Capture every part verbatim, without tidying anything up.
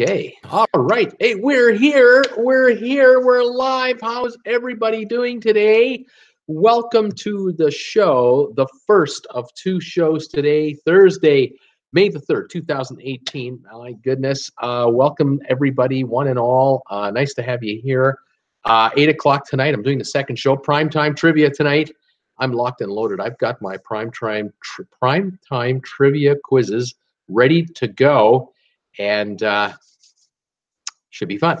Okay. All right. Hey, we're here. We're here. We're live. How's everybody doing today? Welcome to the show, the first of two shows today, Thursday, May the third, two thousand eighteen. My goodness. Uh, welcome, everybody, one and all. Uh, nice to have you here. Uh, eight o'clock tonight, I'm doing the second show, Primetime Trivia tonight. I'm locked and loaded. I've got my primetime tri primetime trivia quizzes ready to go. And uh, should be fun.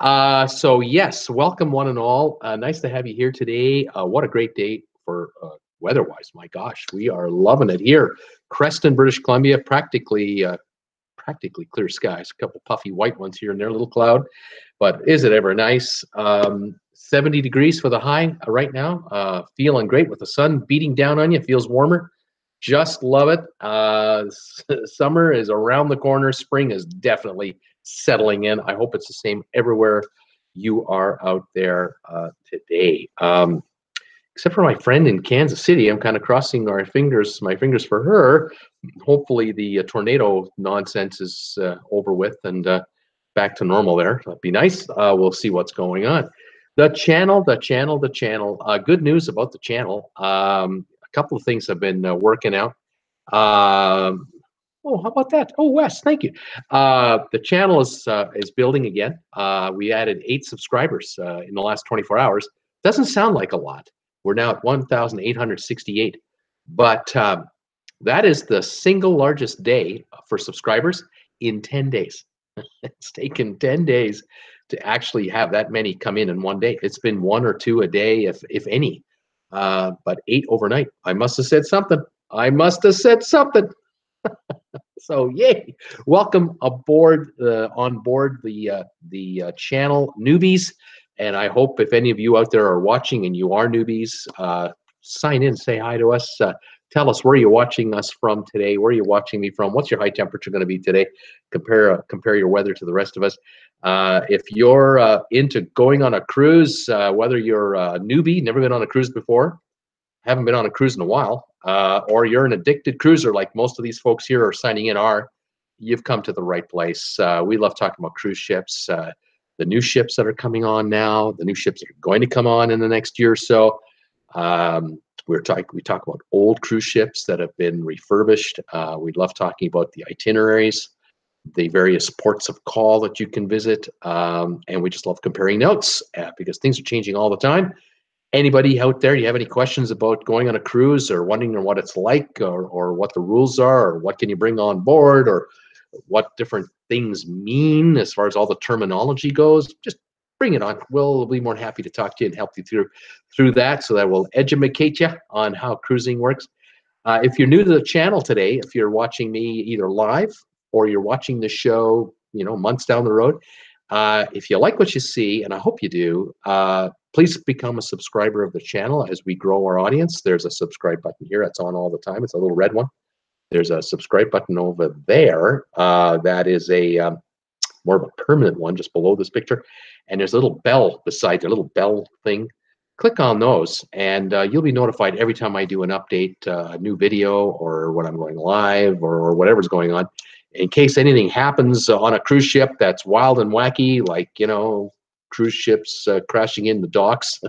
Uh, so yes, welcome one and all. Uh, nice to have you here today. Uh, what a great day for uh, weather-wise. My gosh, we are loving it here. Creston, British Columbia, practically uh, practically clear skies. A couple puffy white ones here and there, a little cloud. But is it ever nice? Um, seventy degrees for the high right now. Uh, feeling great with the sun beating down on you. Feels warmer. Just love it. Uh, summer is around the corner. Spring is definitely settling in. I hope it's the same everywhere you are out there uh, today. Um, except for my friend in Kansas City, I'm kind of crossing our fingers, my fingers for her. Hopefully the uh, tornado nonsense is uh, over with and uh, back to normal there. That'd be nice. Uh, we'll see what's going on. The channel, the channel, the channel. Uh, good news about the channel. Um, Couple of things have been uh, working out. Um, oh, how about that? Oh, Wes, thank you. Uh, the channel is uh, is building again. Uh, we added eight subscribers uh, in the last twenty-four hours. Doesn't sound like a lot. We're now at one thousand eight hundred sixty-eight, but um, that is the single largest day for subscribers in ten days. It's taken ten days to actually have that many come in in one day. It's been one or two a day, if if any. Uh, but eight overnight. I must have said something. I must have said something. So yay! Welcome aboard, uh, on board the uh, the uh, channel, newbies. And I hope if any of you out there are watching and you are newbies, uh, sign in, say hi to us. Uh, tell us where you're watching us from today. Where are you watching me from? What's your high temperature going to be today? Compare uh, compare your weather to the rest of us. Uh, if you're uh, into going on a cruise, uh, whether you're a newbie, never been on a cruise before, haven't been on a cruise in a while, uh, or you're an addicted cruiser like most of these folks here are signing in are, you've come to the right place. Uh, we love talking about cruise ships, uh, the new ships that are coming on now, the new ships that are going to come on in the next year or so. Um, we're talk we talk about old cruise ships that have been refurbished. Uh, we love talking about the itineraries, the various ports of call that you can visit, um, and we just love comparing notes uh, because things are changing all the time. Anybody out there, you have any questions about going on a cruise or wondering what it's like or, or what the rules are or what can you bring on board or what different things mean as far as all the terminology goes, just bring it on. We'll be more than happy to talk to you and help you through through that so that we'll educate you on how cruising works. Uh, if you're new to the channel today, if you're watching me either live or you're watching the show, you know, months down the road, uh, if you like what you see, and I hope you do, uh, please become a subscriber of the channel as we grow our audience. There's a subscribe button here. It's on all the time. It's a little red one. There's a subscribe button over there. Uh, that is a um, more of a permanent one just below this picture. And there's a little bell beside the little bell thing. Click on those, and uh, you'll be notified every time I do an update, uh, a new video, or when I'm going live, or, or whatever's going on. In case anything happens on a cruise ship that's wild and wacky, like, you know, cruise ships uh, crashing in the docks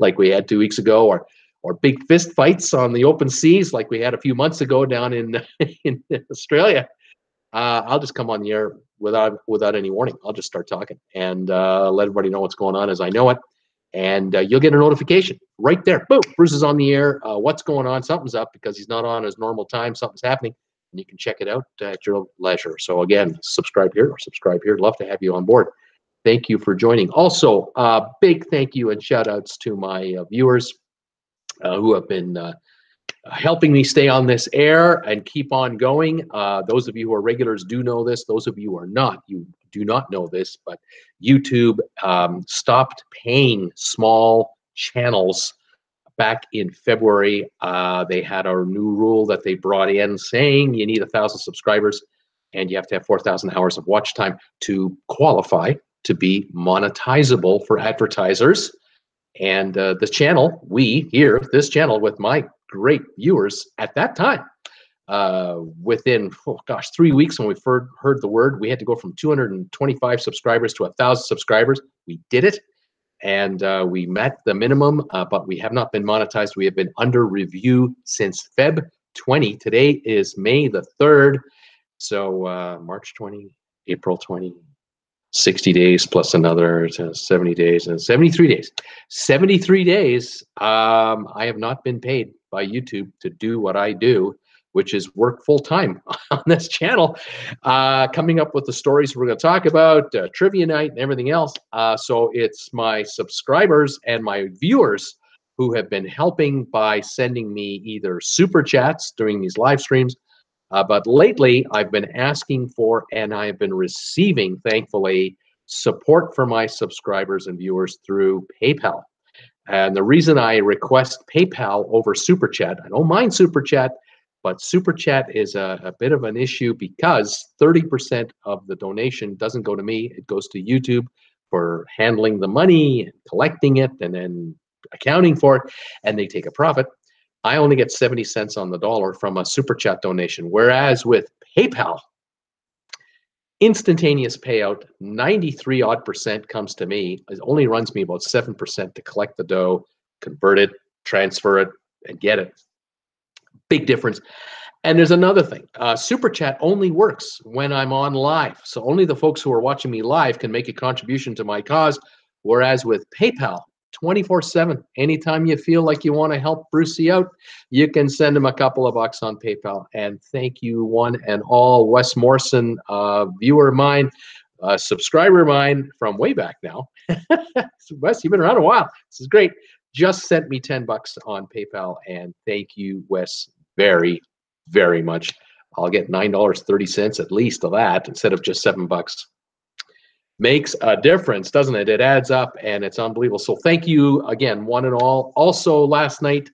like we had two weeks ago, or or big fist fights on the open seas like we had a few months ago down in, in Australia, uh, I'll just come on the air without, without any warning. I'll just start talking and uh, let everybody know what's going on as I know it. And uh, you'll get a notification right there. Boom, Bruce is on the air. Uh, what's going on? Something's up because he's not on his normal time. Something's happening. And you can check it out at your leisure. So again, subscribe here or subscribe here. Love to have you on board. Thank you for joining. Also, a uh, big thank you and shout outs to my uh, viewers uh, who have been uh, helping me stay on this air and keep on going. Uh, those of you who are regulars do know this. Those of you who are not, you do not know this, but YouTube um, stopped paying small channels back in February. Uh, they had a new rule that they brought in saying you need one thousand subscribers and you have to have four thousand hours of watch time to qualify to be monetizable for advertisers. And uh, the channel, we here, this channel with my great viewers at that time, Uh, within, oh gosh, three weeks when we heard, heard the word, we had to go from two hundred twenty-five subscribers to one thousand subscribers. We did it, and uh, we met the minimum, uh, but we have not been monetized. We have been under review since February twentieth. Today is May the third, so uh, March twentieth, April twentieth, sixty days plus another to seventy days, and seventy-three days. seventy-three days, um, I have not been paid by YouTube to do what I do, which is work full-time on this channel, uh, coming up with the stories we're going to talk about, uh, trivia night and everything else. Uh, so it's my subscribers and my viewers who have been helping by sending me either super chats during these live streams, uh, but lately I've been asking for, and I've been receiving, thankfully, support for my subscribers and viewers through PayPal. And the reason I request PayPal over super chat, I don't mind super chat, but Super Chat is a, a bit of an issue because thirty percent of the donation doesn't go to me. It goes to YouTube for handling the money, and collecting it, and then accounting for it, and they take a profit. I only get seventy cents on the dollar from a Super Chat donation, whereas with PayPal, instantaneous payout, ninety-three odd percent comes to me. It only runs me about seven percent to collect the dough, convert it, transfer it, and get it. Big difference. And there's another thing. Uh, Super Chat only works when I'm on live. So only the folks who are watching me live can make a contribution to my cause. Whereas with PayPal, twenty-four seven, anytime you feel like you want to help Brucey out, you can send him a couple of bucks on PayPal. And thank you one and all, Wes Morrison, uh, viewer of mine, uh, subscriber of mine from way back now. Wes, you've been around a while. This is great. Just sent me ten bucks on PayPal, and thank you, Wes, very, very much. I'll get nine dollars and thirty cents at least of that instead of just seven bucks. Makes a difference, doesn't it? It adds up, and it's unbelievable. So thank you again, one and all. Also, last night,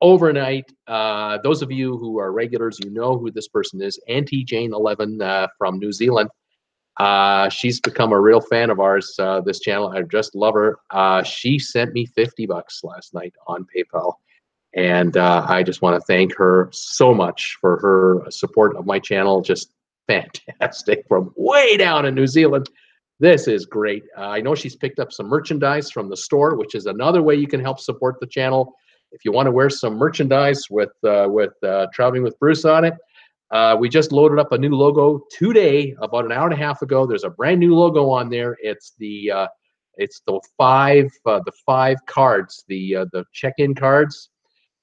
overnight, uh, those of you who are regulars, you know who this person is, Auntie Jane eleven uh, from New Zealand. Uh, she's become a real fan of ours, uh, this channel. I just love her. Uh, she sent me fifty bucks last night on PayPal. And uh, I just want to thank her so much for her support of my channel. Just fantastic from way down in New Zealand. This is great. Uh, I know she's picked up some merchandise from the store, which is another way you can help support the channel. If you want to wear some merchandise with, uh, with uh, Traveling with Bruce on it, Uh, we just loaded up a new logo today, about an hour and a half ago. There's a brand new logo on there. It's the uh, it's the five uh, the five cards, the uh, the check-in cards,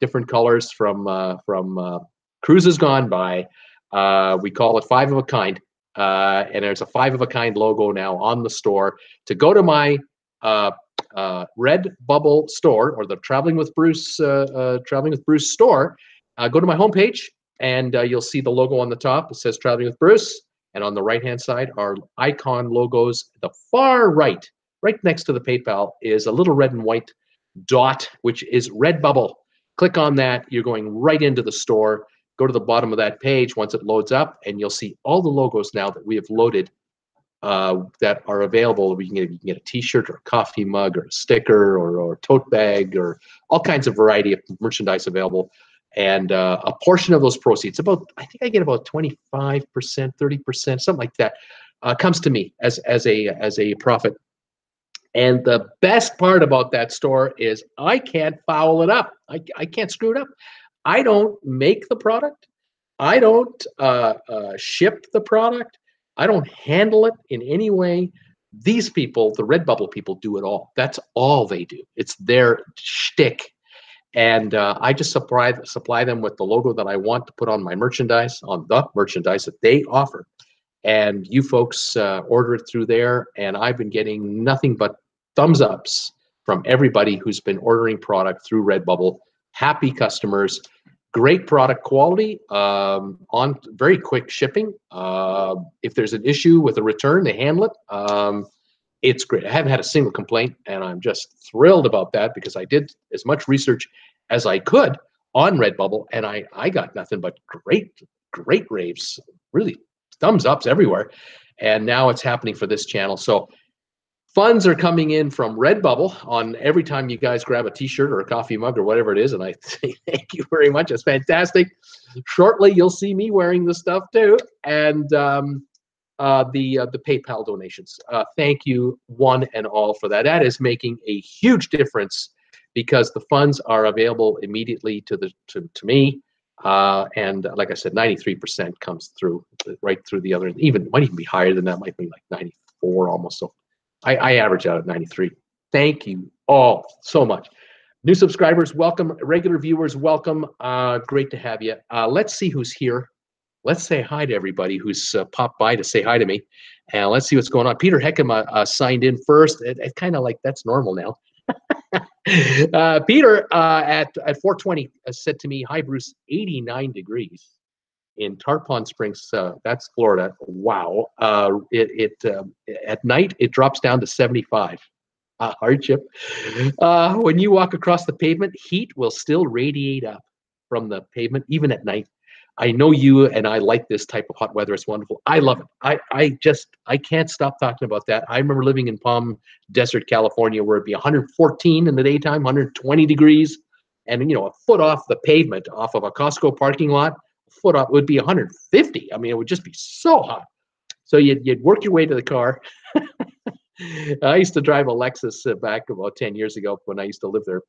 different colors from uh, from uh, cruises gone by. Uh, we call it five of a kind, uh, and there's a five of a kind logo now on the store. To go to my uh, uh, Redbubble store or the Traveling with Bruce uh, uh, Traveling with Bruce store, uh, go to my homepage. And uh, you'll see the logo on the top. It says Traveling with Bruce. And on the right-hand side are icon logos. The far right, right next to the PayPal, is a little red and white dot, which is Redbubble. Click on that. You're going right into the store. Go to the bottom of that page once it loads up, and you'll see all the logos now that we have loaded uh, that are available. You can, get, you can get a T-shirt or a coffee mug or a sticker or, or a tote bag or all kinds of variety of merchandise available. And uh, a portion of those proceeds, about I think I get about twenty-five percent, thirty percent, something like that, uh, comes to me as as a as a profit. And the best part about that store is I can't foul it up. I I can't screw it up. I don't make the product. I don't uh, uh, ship the product. I don't handle it in any way. These people, the Redbubble people, do it all. That's all they do. It's their shtick. And uh, I just supply supply them with the logo that I want to put on my merchandise, on the merchandise that they offer. And you folks uh, order it through there. And I've been getting nothing but thumbs ups from everybody who's been ordering product through Redbubble. Happy customers, great product quality, um, on very quick shipping. Uh, if there's an issue with a return, they handle it. Um, It's great. I haven't had a single complaint, and I'm just thrilled about that because I did as much research as I could on Redbubble, and I, I got nothing but great, great raves, really thumbs ups everywhere. And now it's happening for this channel. So Funds are coming in from Redbubble on every time you guys grab a T-shirt or a coffee mug or whatever it is, and I say thank you very much. It's fantastic. Shortly, you'll see me wearing this stuff too, and um, uh, the uh, the PayPal donations. Uh, thank you, one and all, for that. That is making a huge difference because the funds are available immediately to the to to me, uh, and like I said, ninety-three percent comes through right through the other. Even might even be higher than that. Might be like ninety-four almost. So. I, I average out at ninety-three. Thank you all so much. New subscribers, welcome. Regular viewers, welcome. Uh, great to have you. Uh, let's see who's here. Let's say hi to everybody who's uh, popped by to say hi to me. And let's see what's going on. Peter Heckema uh, signed in first. It's it kind of like that's normal now. uh, Peter uh, at, at four twenty uh, said to me, hi, Bruce, eighty-nine degrees. In Tarpon Springs, uh, that's Florida. Wow! Uh, it it um, at night it drops down to seventy-five. Uh, hardship. Uh, when you walk across the pavement, heat will still radiate up from the pavement, even at night. I know you and I like this type of hot weather. It's wonderful. I love it. I I just I can't stop talking about that. I remember living in Palm Desert, California, where it'd be one hundred fourteen in the daytime, one hundred twenty degrees, and you know a foot off the pavement, off of a Costco parking lot. Foot up would be one hundred fifty. I mean, it would just be so hot. So you'd, you'd work your way to the car. I used to drive a Lexus uh, back about ten years ago when I used to live there,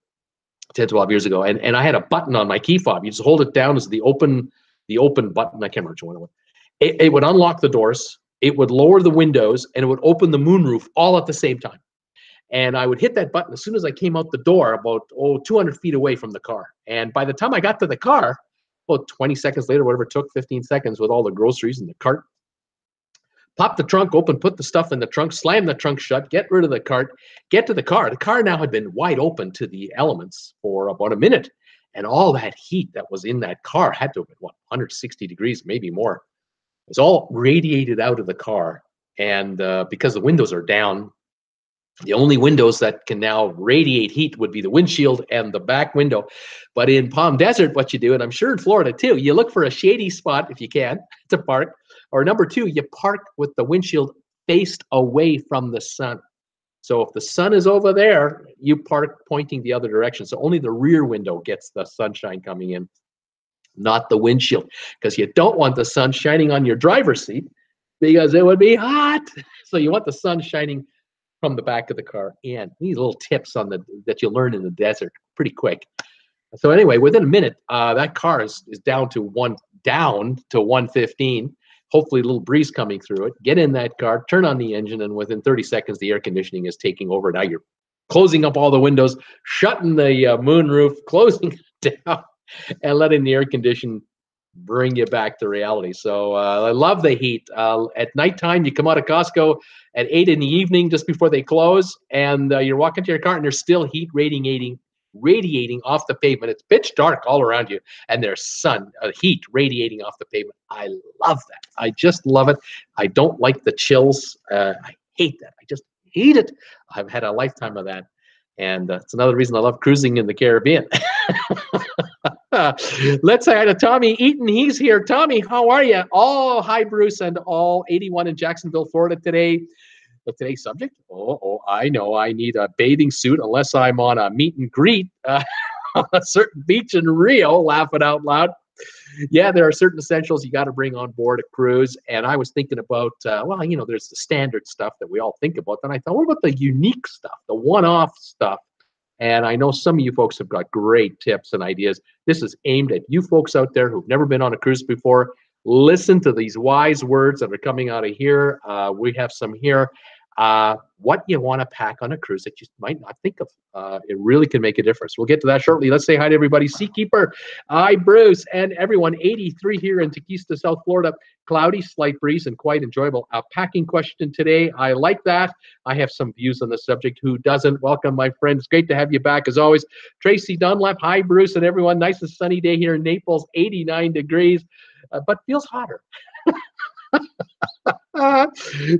ten, twelve years ago. And, and I had a button on my key fob. You just hold it down as the open the open button. I can't remember which one it was. It, it would unlock the doors. It would lower the windows. And it would open the moonroof all at the same time. And I would hit that button as soon as I came out the door about, oh, two hundred feet away from the car. And by the time I got to the car, well, twenty seconds later, whatever it took, fifteen seconds with all the groceries in the cart. Pop the trunk open, put the stuff in the trunk, slam the trunk shut, get rid of the cart, get to the car. The car now had been wide open to the elements for about a minute. And all that heat that was in that car had to have been, what, one hundred sixty degrees, maybe more. It's all radiated out of the car. And uh, because the windows are down, the only windows that can now radiate heat would be the windshield and the back window. But in Palm Desert, what you do, and I'm sure in Florida too, you look for a shady spot if you can to park. Or number two, you park with the windshield faced away from the sun. So if the sun is over there, you park pointing the other direction. So only the rear window gets the sunshine coming in, not the windshield, because you don't want the sun shining on your driver's seat because it would be hot. So you want the sun shining from the back of the car, and these little tips on the that you learn in the desert pretty quick. So anyway, within a minute, uh, that car is, is down to one down to one fifteen. Hopefully, a little breeze coming through it. Get in that car, turn on the engine, and within thirty seconds, the air conditioning is taking over. Now you're closing up all the windows, shutting the uh, moonroof, closing it down, and letting the air condition bring you back to reality. So uh, I love the heat. Uh, at nighttime, you come out of Costco at eight in the evening, just before they close, and uh, you're walking to your car, and there's still heat radiating, radiating off the pavement. It's pitch dark all around you, and there's sun, uh, heat radiating off the pavement. I love that. I just love it. I don't like the chills. Uh, I hate that. I just hate it. I've had a lifetime of that, and that's uh, another reason I love cruising in the Caribbean. Uh, let's say hi to Tommy Eaton. He's here. Tommy, how are you? Oh, hi, Bruce, and all eighty-one in Jacksonville, Florida today. But today's subject? Oh, oh, I know. I need a bathing suit unless I'm on a meet and greet uh, on a certain beach in Rio, laughing out loud. Yeah, there are certain essentials you got to bring on board a cruise. And I was thinking about, uh, well, you know, there's the standard stuff that we all think about. Then I thought, what about the unique stuff, the one-off stuff? And I know some of you folks have got great tips and ideas. This is aimed at you folks out there who've never been on a cruise before. Listen to these wise words that are coming out of here. Uh, we have some here. Uh, what you want to pack on a cruise that you might not think of. Uh, it really can make a difference. We'll get to that shortly. Let's say hi to everybody. Seakeeper, hi, Bruce, and everyone. eighty-three here in Tequesta, South Florida. Cloudy, slight breeze, and quite enjoyable. A packing question today. I like that. I have some views on the subject. Who doesn't? Welcome, my friend. It's great to have you back, as always. Tracy Dunlap, hi, Bruce, and everyone. Nice and sunny day here in Naples, eighty-nine degrees, uh, but feels hotter.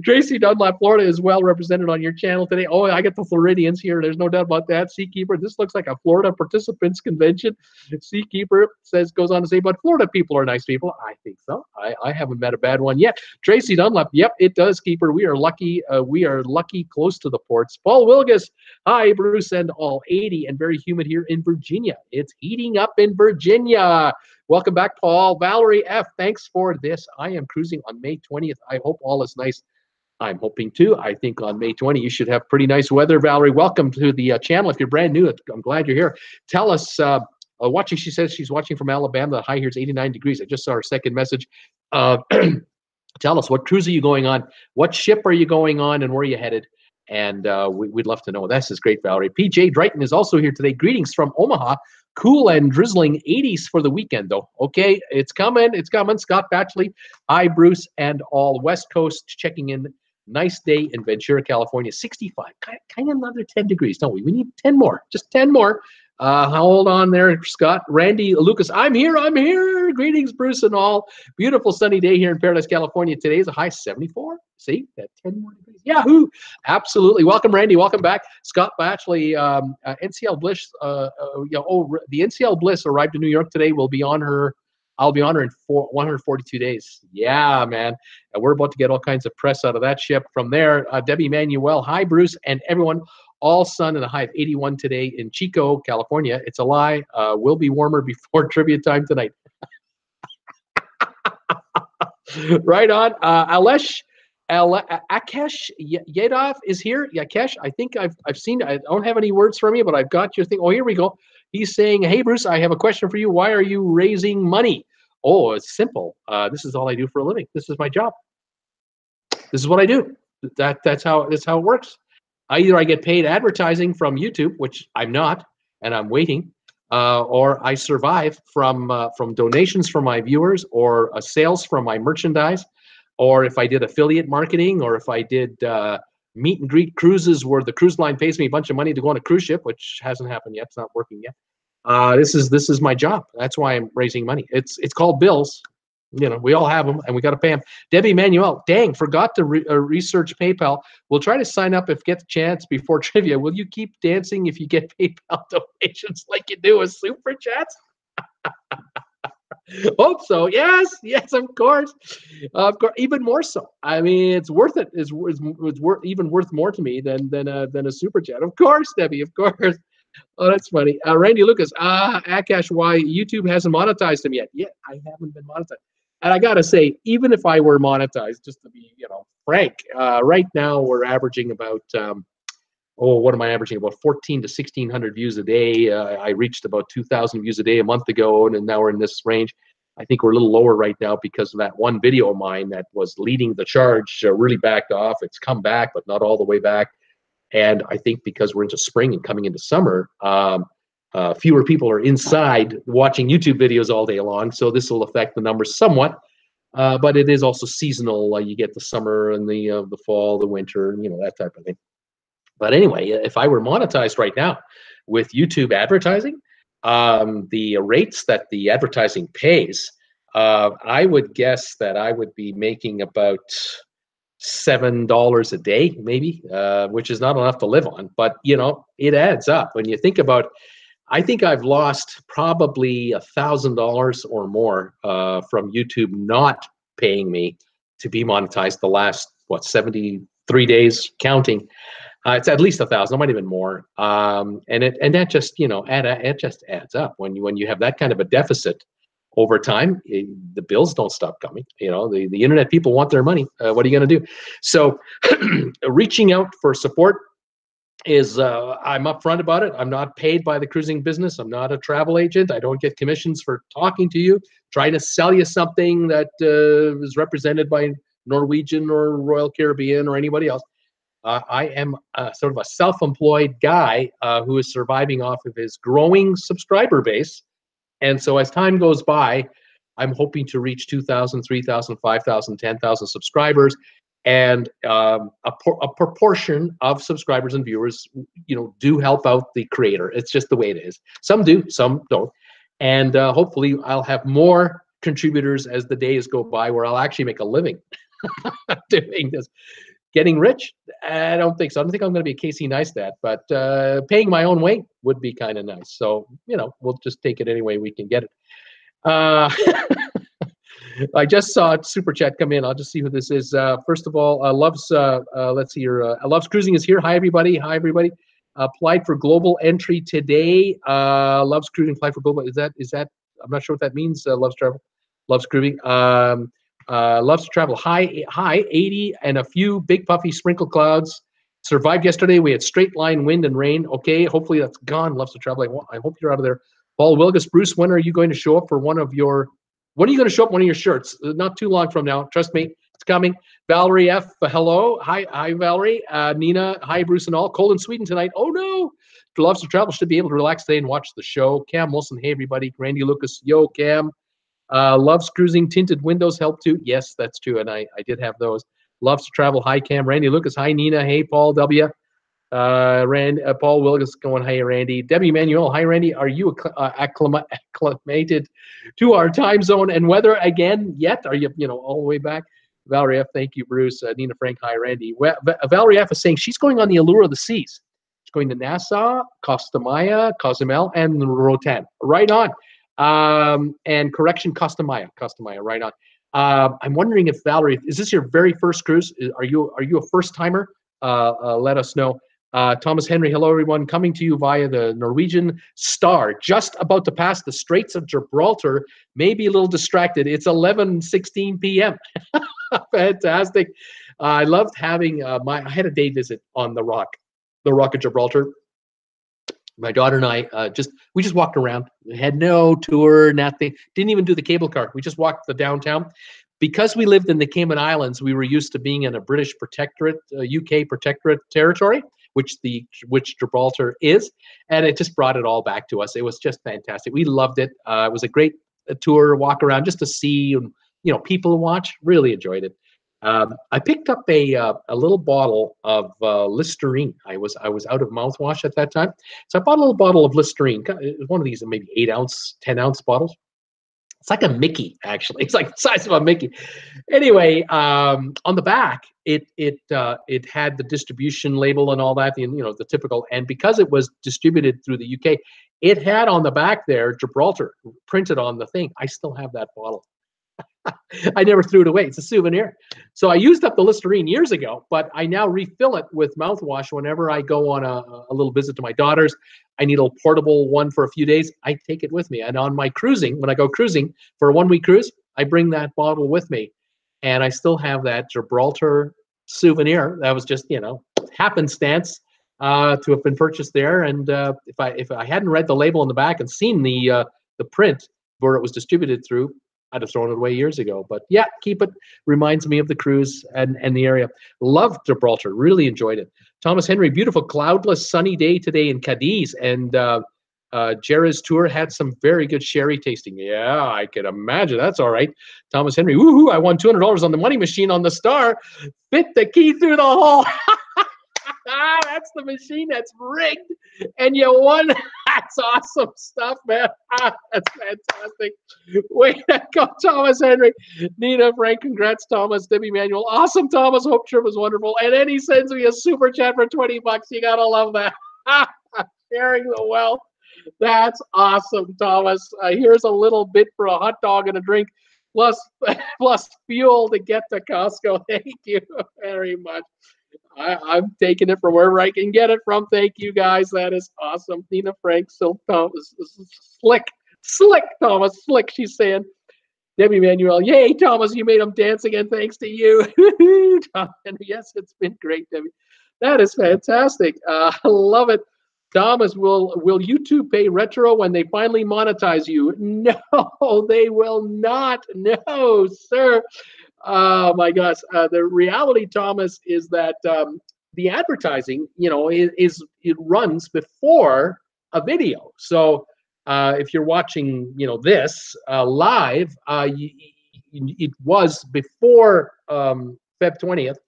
Tracy Dunlap, Florida is well represented on your channel today. Oh, I get the Floridians here. There's no doubt about that. Seakeeper, this looks like a Florida participants convention. Seakeeper says, goes on to say, but Florida people are nice people. I think so. I, I haven't met a bad one yet. Tracy Dunlap, yep, it does, Keeper. We are lucky. Uh, we are lucky close to the ports. Paul Wilgus, hi, Bruce, and all eighty, and very humid here in Virginia. It's heating up in Virginia. Welcome back, Paul. Valerie F., thanks for this. I am cruising on May twentieth. I hope all is nice. I'm hoping too. I think on May twentieth you should have pretty nice weather, Valerie. Welcome to the uh, channel. If you're brand new, I'm glad you're here. Tell us, uh, uh, watching, she says she's watching from Alabama. The high here is eighty-nine degrees. I just saw her second message. Uh, tell us, what cruise are you going on? What ship are you going on, and where are you headed? And uh, we, we'd love to know. This is great, Valerie. P J Drayton is also here today. Greetings from Omaha. Cool and drizzling eighties for the weekend, though. Okay, it's coming. It's coming. Scott Batchley, hi, Bruce, and all. West Coast checking in. Nice day in Ventura, California. sixty-five. Kind of another ten degrees, don't we? We need ten more. Just ten more. Uh, hold on there, Scott. Randy Lucas, I'm here. I'm here. Greetings, Bruce and all. Beautiful sunny day here in Paradise, California. Today is a high seventy-four. See, that ten more degrees. Yahoo! Absolutely. Welcome, Randy. Welcome back. Scott Batchley, um, uh, N C L Bliss. Uh, uh, you know, oh, the N C L Bliss arrived in New York today. We'll be on her. I'll be on her in four, one hundred forty-two days. Yeah, man. And we're about to get all kinds of press out of that ship. From there, uh, Debbie Manuel, hi, Bruce, and everyone. All sun and a high of eighty-one today in Chico, California. It's a lie. Uh, will be warmer before trivia time tonight. Right on. Uh, Alesh, Ale Akesh Yadov is here. Yakesh, I think I've I've seen. I don't have any words from you, but I've got your thing. Oh, here we go. He's saying, "Hey, Bruce, I have a question for you. Why are you raising money?" Oh, it's simple. Uh, this is all I do for a living. This is my job. This is what I do. That that's how that's how it works. I, either I get paid advertising from YouTube, which I'm not, and I'm waiting, uh, or I survive from uh, from donations from my viewers, or uh, sales from my merchandise, or if I did affiliate marketing, or if I did uh, meet and greet cruises where the cruise line pays me a bunch of money to go on a cruise ship, which hasn't happened yet. It's not working yet. Uh, this is this is my job. That's why I'm raising money. It's it's called bills. You know, we all have them, and we got to pay them. Debbie Manuel, dang, forgot to re uh, research PayPal. We'll try to sign up if get the chance before trivia. Will you keep dancing if you get PayPal donations like you do with super chats? Hope so. Yes, yes, of course, uh, of course. Even more so. I mean, it's worth it. It's, it's, it's worth even worth more to me than than uh, than a super chat. Of course, Debbie. Of course. Oh, that's funny. Uh, Randy Lucas. Ah, uh, Akash, why YouTube hasn't monetized him yet? Yeah, I haven't been monetized. And I got to say, even if I were monetized, just to be, you know, frank, uh, right now we're averaging about, um, oh, what am I averaging? About fourteen to sixteen hundred views a day. Uh, I reached about two thousand views a day a month ago, and now we're in this range. I think we're a little lower right now because of that one video of mine that was leading the charge, uh, really backed off. It's come back, but not all the way back. And I think because we're into spring and coming into summer, um, Uh, fewer people are inside watching YouTube videos all day long, so this will affect the numbers somewhat. Uh, but it is also seasonal. Uh, you get the summer and the uh, the fall, the winter, you know, that type of thing. But anyway, if I were monetized right now with YouTube advertising, um, the rates that the advertising pays, uh, I would guess that I would be making about seven dollars a day, maybe, uh, which is not enough to live on. But, you know, it adds up when you think about. I think I've lost probably a thousand dollars or more uh, from YouTube not paying me to be monetized the last, what, seventy-three days counting. Uh, it's at least a thousand dollars, it might even more. Um, and it and that just, you know, add, it just adds up. When you, when you have that kind of a deficit over time, it, the bills don't stop coming. You know, the, the internet people want their money. Uh, what are you going to do? So reaching out for support is uh, I'm upfront about it. I'm not paid by the cruising business. I'm not a travel agent. I don't get commissions for talking to you, trying to sell you something that uh, is represented by Norwegian or Royal Caribbean or anybody else. Uh, I am uh, sort of a self-employed guy uh, who is surviving off of his growing subscriber base. And so as time goes by, I'm hoping to reach two thousand, three thousand, five thousand, ten thousand subscribers. And um, a, a proportion of subscribers and viewers, you know, do help out the creator. It's just the way it is. Some do, some don't. And uh, hopefully I'll have more contributors as the days go by where I'll actually make a living doing this. Getting rich? I don't think so. I don't think I'm going to be a Casey Neistat, but uh, paying my own way would be kind of nice. So, you know, we'll just take it any way we can get it. Uh, I just saw a super chat come in. I'll just see who this is. Uh, first of all, uh, Loves, uh, uh, let's see here. Uh, Loves Cruising is here. Hi, everybody. Hi, everybody. Uh, applied for global entry today. Uh, Loves Cruising, applied for global. Is that, is that, I'm not sure what that means. Uh, Loves Travel, Loves Cruising. Um, Uh, loves to travel. High, high, eighty and a few big puffy sprinkle clouds. Survived yesterday. We had straight line wind and rain. Okay, hopefully that's gone. Loves to travel. I hope you're out of there. Paul Wilgus, Bruce, when are you going to show up for one of your? When are you going to show up one of your shirts? Not too long from now. Trust me, it's coming. Valerie F, hello. Hi, hi, Valerie. Uh, Nina, hi, Bruce and all. Cold in Sweden tonight. Oh no. Loves to travel. Should be able to relax today and watch the show. Cam Wilson, hey everybody. Randy Lucas, yo Cam. Uh, Loves Cruising, tinted windows help too. Yes, that's true, and I, I did have those. Loves to travel. Hi, Cam. Randy Lucas. Hi, Nina. Hey, Paul W. Uh, Rand, uh, Paul Wilkins going, hey, Randy. Debbie Manuel. Hi, Randy. Are you acc uh, acclim acclimated to our time zone and weather again yet? Are you, you know, all the way back? Valerie F. Thank you, Bruce. Uh, Nina Frank. Hi, Randy. We Valerie F. is saying she's going on the Allure of the Seas. She's going to Nassau, Costa Maya, Cozumel, and Roatán. Right on. Um, and correction, Costa Maya, Costa Maya, right on. Um, I'm wondering if Valerie, is this your very first cruise? Are you, are you a first timer? Uh, uh, let us know. Uh, Thomas Henry, hello everyone, coming to you via the Norwegian Star, just about to pass the Straits of Gibraltar, maybe a little distracted. It's eleven sixteen p m Fantastic. Uh, I loved having uh, my, I had a day visit on the Rock, the Rock of Gibraltar. My daughter and I uh, just, we just walked around. We had no tour, nothing. Didn't even do the cable car. We just walked the downtown. Because we lived in the Cayman Islands, we were used to being in a British protectorate, uh, U K protectorate territory, which the which Gibraltar is. And it just brought it all back to us. It was just fantastic. We loved it. Uh, it was a great uh, tour, walk around just to see, and you know, people to watch. Really enjoyed it. Um, I picked up a uh, a little bottle of uh, Listerine. I was I was out of mouthwash at that time, so I bought a little bottle of Listerine. It was one of these maybe eight ounce, ten ounce bottles. It's like a Mickey, actually. It's like the size of a Mickey. Anyway, um, on the back, it it uh, it had the distribution label and all that, you know, the typical. And because it was distributed through the U K, it had on the back there Gibraltar printed on the thing. I still have that bottle. I never threw it away. It's a souvenir. So I used up the Listerine years ago, but I now refill it with mouthwash whenever I go on a, a little visit to my daughter's. I need a portable one for a few days. I take it with me. And on my cruising, when I go cruising for a one-week cruise, I bring that bottle with me. And I still have that Gibraltar souvenir that was just, you know, happenstance uh, to have been purchased there. And uh, if I if I hadn't read the label on the back and seen the uh, the print where it was distributed through, I'd have thrown it away years ago, but yeah, keep it. Reminds me of the cruise and, and the area. Loved Gibraltar, really enjoyed it. Thomas Henry, beautiful, cloudless, sunny day today in Cadiz, and uh, uh, Jared's tour had some very good sherry tasting. Yeah, I could imagine. That's all right. Thomas Henry, woohoo, I won two hundred dollars on the money machine on the Star. Fit the key through the hole. That's the machine that's rigged, and you won. That's awesome stuff, man. Ah, that's fantastic. Way to go, Thomas Henry. Nina Frank, congrats, Thomas. Debbie Manuel, awesome, Thomas. Hope trip was wonderful. And Eddie sends me a super chat for twenty bucks. You gotta love that. Ah, sharing the wealth. That's awesome, Thomas. Uh, here's a little bit for a hot dog and a drink, plus plus fuel to get to Costco. Thank you very much. I, I'm taking it from wherever I can get it from. Thank you, guys. That is awesome. Nina Frank, Silk Thomas, slick, slick, Thomas, slick, she's saying. Debbie Manuel, yay, Thomas, you made them dance again. Thanks to you. Yes, it's been great, Debbie. That is fantastic. Uh, I love it. Thomas, will will YouTube pay retro when they finally monetize you? No, they will not. No, sir. Oh my gosh! Uh, the reality, Thomas, is that um, the advertising, you know, is, is it runs before a video. So uh, if you're watching, you know, this uh, live, uh, you, you, it was before um, February twentieth.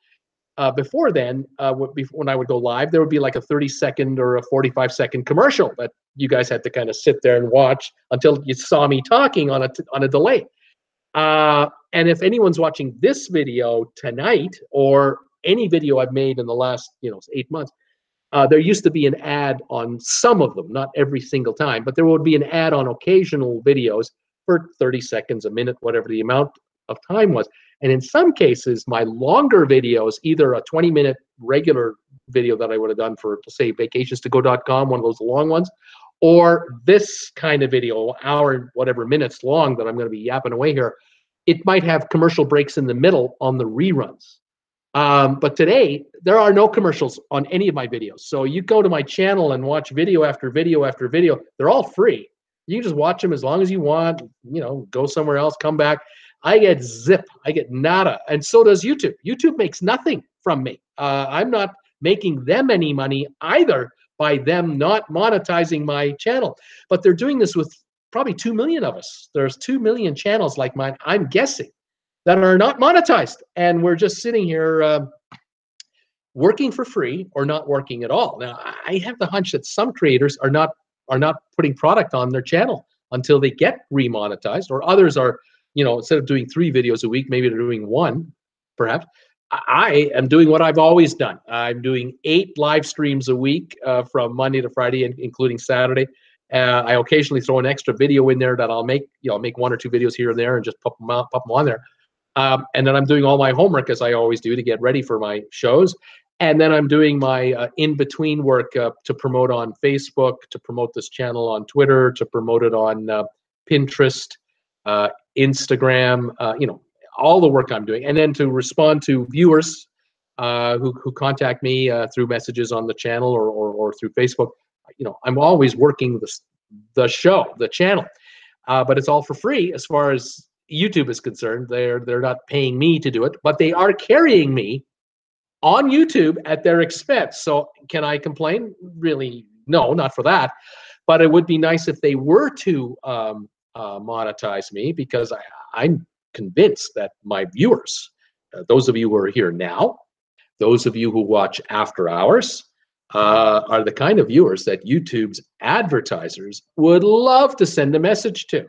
Uh, before then, uh, when I would go live, there would be like a thirty second or a forty-five second commercial that you guys had to kind of sit there and watch until you saw me talking on a on a delay. Uh, and if anyone's watching this video tonight or any video I've made in the last, you know, eight months, uh, there used to be an ad on some of them, not every single time, but there would be an ad on occasional videos for thirty seconds, a minute, whatever the amount of time was. And in some cases, my longer videos, either a twenty minute regular video that I would have done for, say, vacations to go dot com, one of those long ones, or this kind of video, hour and whatever minutes long that I'm going to be yapping away here, it might have commercial breaks in the middle on the reruns. Um, but today, there are no commercials on any of my videos. So you go to my channel and watch video after video after video. They're all free. You can just watch them as long as you want, you know, go somewhere else, come back. I get zip. I get nada. And so does YouTube. YouTube makes nothing from me. Uh, I'm not making them any money either by them not monetizing my channel. But they're doing this with probably two million of us. There's two million channels like mine, I'm guessing, that are not monetized. And we're just sitting here uh, working for free or not working at all. Now, I have the hunch that some creators are not, are not putting product on their channel until they get remonetized, or others are, you know, instead of doing three videos a week, maybe they're doing one, perhaps. I am doing what I've always done. I'm doing eight live streams a week uh, from Monday to Friday, including Saturday. Uh, I occasionally throw an extra video in there that I'll make, you know, I'll make one or two videos here and there and just pop them, out, pop them on there. Um, and then I'm doing all my homework, as I always do, to get ready for my shows. And then I'm doing my uh, in-between work uh, to promote on Facebook, to promote this channel on Twitter, to promote it on uh, Pinterest, uh, Instagram, uh, you know, all the work I'm doing, and then to respond to viewers uh, who, who contact me uh, through messages on the channel or, or, or through Facebook. You know, I'm always working the, the show, the channel, uh, but it's all for free as far as YouTube is concerned. They're, they're not paying me to do it, but they are carrying me on YouTube at their expense. So can I complain? Really, no, not for that. But it would be nice if they were to um, uh, monetize me, because I, I'm convinced that my viewers, uh, those of you who are here now, those of you who watch after hours, uh, are the kind of viewers that YouTube's advertisers would love to send a message to,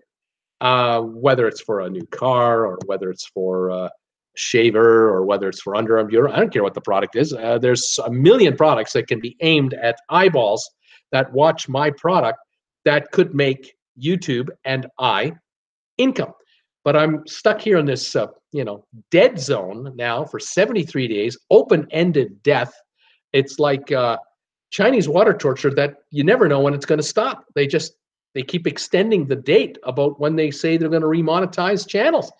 uh, whether it's for a new car or whether it's for a shaver or whether it's for underarm deodorant. I don't care what the product is. Uh, there's a million products that can be aimed at eyeballs that watch my product that could make YouTube and I income. But I'm stuck here in this, uh, you know, dead zone now for seventy-three days, open-ended death. It's like uh, Chinese water torture that you never know when it's going to stop. They just, they keep extending the date about when they say they're going to remonetize channels.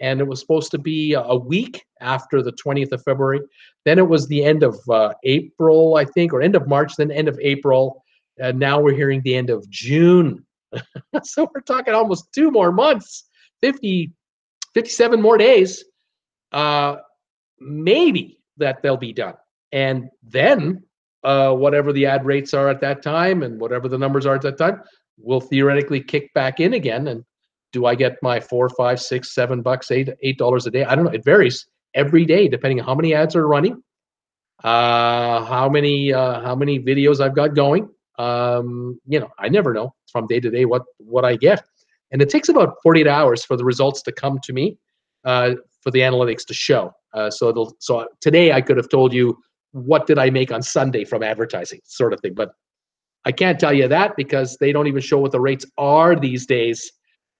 And it was supposed to be a week after the twentieth of February. Then it was the end of uh, April, I think, or end of March, then end of April. And now we're hearing the end of June. So we're talking almost two more months. fifty, fifty-seven more days, uh, maybe that they'll be done. And then uh, whatever the ad rates are at that time and whatever the numbers are at that time will theoretically kick back in again. And do I get my four, five, six, seven bucks, eight, eight dollars a day? I don't know. It varies every day depending on how many ads are running, uh, how many uh, how many videos I've got going. Um, you know, I never know from day to day what what I get. And it takes about forty-eight hours for the results to come to me, uh, for the analytics to show. Uh, so it'll, so today I could have told you what did I make on Sunday from advertising, sort of thing. But I can't tell you that because they don't even show what the rates are these days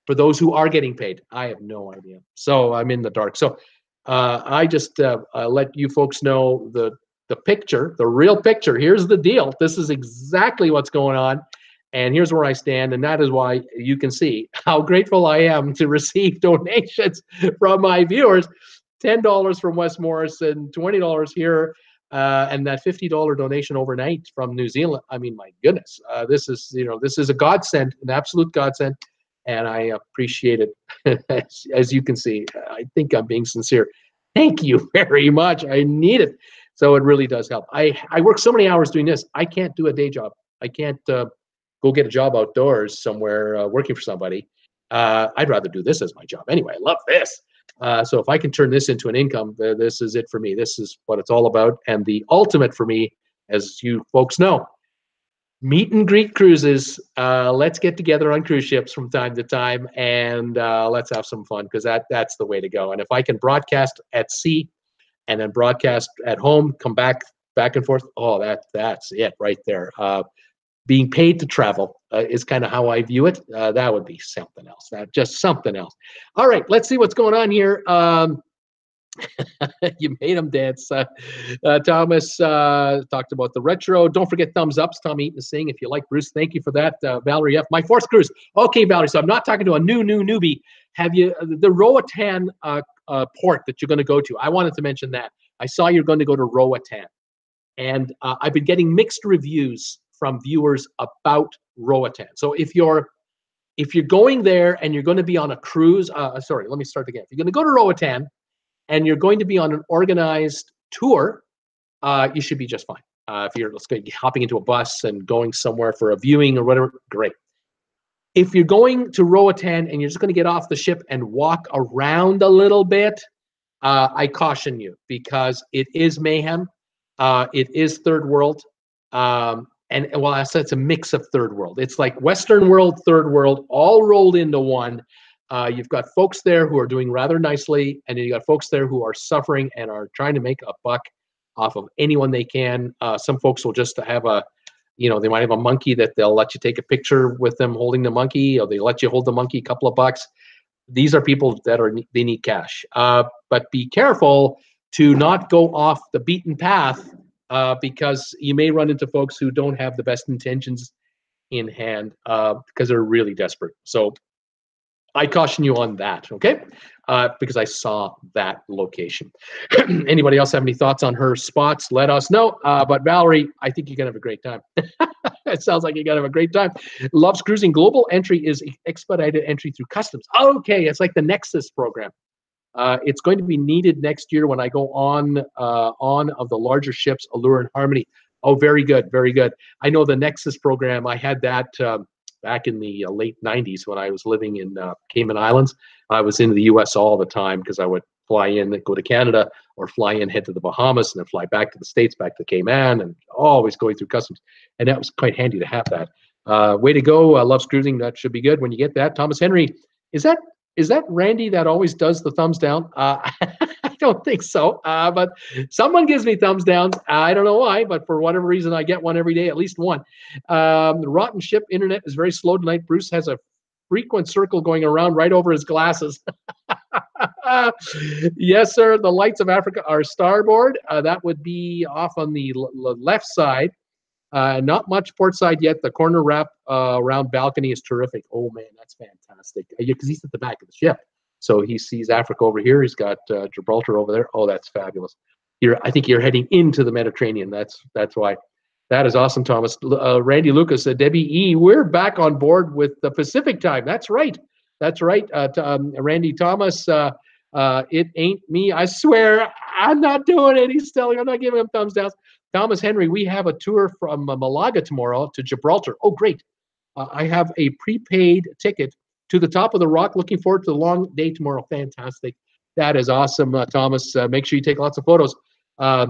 for those who are getting paid. I have no idea. So I'm in the dark. So uh, I just uh, uh, let you folks know the the picture, the real picture. Here's the deal. This is exactly what's going on. And here's where I stand, and that is why you can see how grateful I am to receive donations from my viewers. ten dollars from Wes Morrison, twenty dollars here, uh, and that fifty dollar donation overnight from New Zealand. I mean, my goodness, uh, this is, you know, this is a godsend, an absolute godsend, and I appreciate it. as, as you can see, I think I'm being sincere. Thank you very much. I need it. So it really does help. I, I work so many hours doing this. I can't do a day job. I can't... Uh, go get a job outdoors somewhere uh, working for somebody. Uh, I'd rather do this as my job. Anyway, I love this. Uh, so if I can turn this into an income, uh, this is it for me. This is what it's all about. And the ultimate for me, as you folks know, meet and greet cruises. Uh, let's get together on cruise ships from time to time, and uh, let's have some fun, because that that's the way to go. And if I can broadcast at sea and then broadcast at home, come back back and forth, oh, that that's it right there. Uh, being paid to travel uh, is kind of how I view it. Uh, that would be something else. That just something else. All right, let's see what's going on here. Um, you made him dance. Uh, uh, Thomas uh, talked about the retro. Don't forget thumbs ups. Tom Eaton is saying, if you like Bruce, thank you for that. Uh, Valerie F, my fourth cruise. Okay, Valerie, so I'm not talking to a new, new newbie. Have you, the Roatán uh, uh, port that you're going to go to, I wanted to mention that. I saw you're going to go to Roatán. And uh, I've been getting mixed reviews from viewers about Roatán. So if you're if you're going there and you're going to be on a cruise, uh, sorry, let me start again. If you're going to go to Roatán, and you're going to be on an organized tour, uh, you should be just fine. Uh, if you're let's go, hopping into a bus and going somewhere for a viewing or whatever, great. If you're going to Roatán and you're just going to get off the ship and walk around a little bit, uh, I caution you, because it is mayhem. Uh, it is third world. Um, and, well, I said it's a mix of third world. It's like Western world, third world, all rolled into one. Uh, you've got folks there who are doing rather nicely, and then you've got folks there who are suffering and are trying to make a buck off of anyone they can. Uh, some folks will just have a, you know, they might have a monkey that they'll let you take a picture with them holding the monkey, or they let you hold the monkey, a couple of bucks. These are people that are, they need cash. Uh, but be careful to not go off the beaten path, uh, because you may run into folks who don't have the best intentions in hand, uh, because they're really desperate. So I caution you on that, okay? Uh, because I saw that location. Anybody else have any thoughts on her spots? Let us know. Uh, but Valerie, I think you're going to have a great time. It sounds like you're going to have a great time. Loves cruising. Global entry is expedited entry through customs. Okay, it's like the Nexus program. Uh, it's going to be needed next year when I go on uh, on of the larger ships, Allure and Harmony. Oh, very good, very good. I know the Nexus program, I had that... Um, back in the late nineties when I was living in uh, Cayman Islands. I was in the U S all the time because I would fly in, go to Canada, or fly in, head to the Bahamas, and then fly back to the States, back to Cayman, and always going through customs. And that was quite handy to have that. Uh, way to go. Uh, loves cruising. That should be good when you get that. Thomas Henry, is that is that Randy that always does the thumbs down? Uh, I don't think so, uh, but someone gives me thumbs downs. I don't know why, but for whatever reason, I get one every day, at least one. Um, the rotten ship internet is very slow tonight. Bruce has a frequent circle going around right over his glasses. Yes, sir. The lights of Africa are starboard. Uh, that would be off on the l l left side. Uh, not much port side yet. The corner wrap uh, around balcony is terrific. Oh, man, that's fantastic. Because he's at the back of the ship. So he sees Africa over here. He's got uh, Gibraltar over there. Oh, that's fabulous. You're, I think you're heading into the Mediterranean. That's that's why. That is awesome, Thomas. Uh, Randy Lucas, uh, Debbie E, we're back on board with the Pacific time. That's right. That's right. Uh, um, Randy Thomas, uh, uh, it ain't me. I swear I'm not doing it. He's telling I'm not giving him thumbs down. Thomas Henry, we have a tour from uh, Malaga tomorrow to Gibraltar. Oh, great. Uh, I have a prepaid ticket to the top of the rock. Looking forward to the long day tomorrow. Fantastic. That is awesome, uh, Thomas. Uh, make sure you take lots of photos. Uh,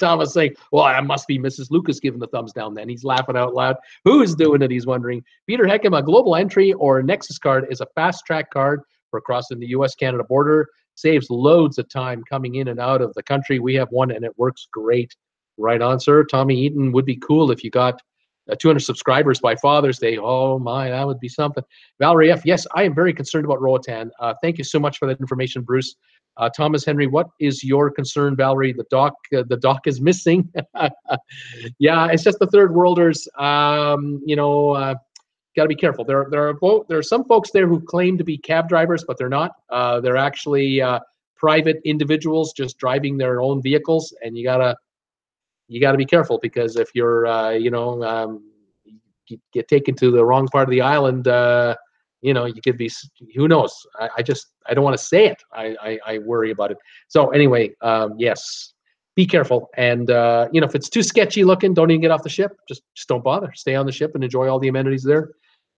Thomas saying, well, I must be Missus Lucas giving the thumbs down then. He's laughing out loud. Who's doing it? He's wondering. Peter Heckham, a global entry or Nexus card is a fast-track card for crossing the U S Canada border. Saves loads of time coming in and out of the country. We have one, and it works great. Right on, sir. Tommy Eaton, would be cool if you got Uh, two hundred subscribers by Father's Day. Oh, my, that would be something. Valerie F., yes, I am very concerned about Roatán. Uh, thank you so much for that information, Bruce. Uh, Thomas Henry, what is your concern, Valerie? The dock, uh, the dock is missing. Yeah, it's just the third worlders. Um, you know, uh, got to be careful. There, there are there are some folks there who claim to be cab drivers, but they're not. Uh, they're actually uh, private individuals just driving their own vehicles, and you got to You got to be careful, because if you're, uh, you know, um, you get taken to the wrong part of the island, uh, you know, you could be, who knows? I, I just, I don't want to say it. I, I, I worry about it. So anyway, um, yes, be careful. And, uh, you know, if it's too sketchy looking, don't even get off the ship. Just, just don't bother. Stay on the ship and enjoy all the amenities there.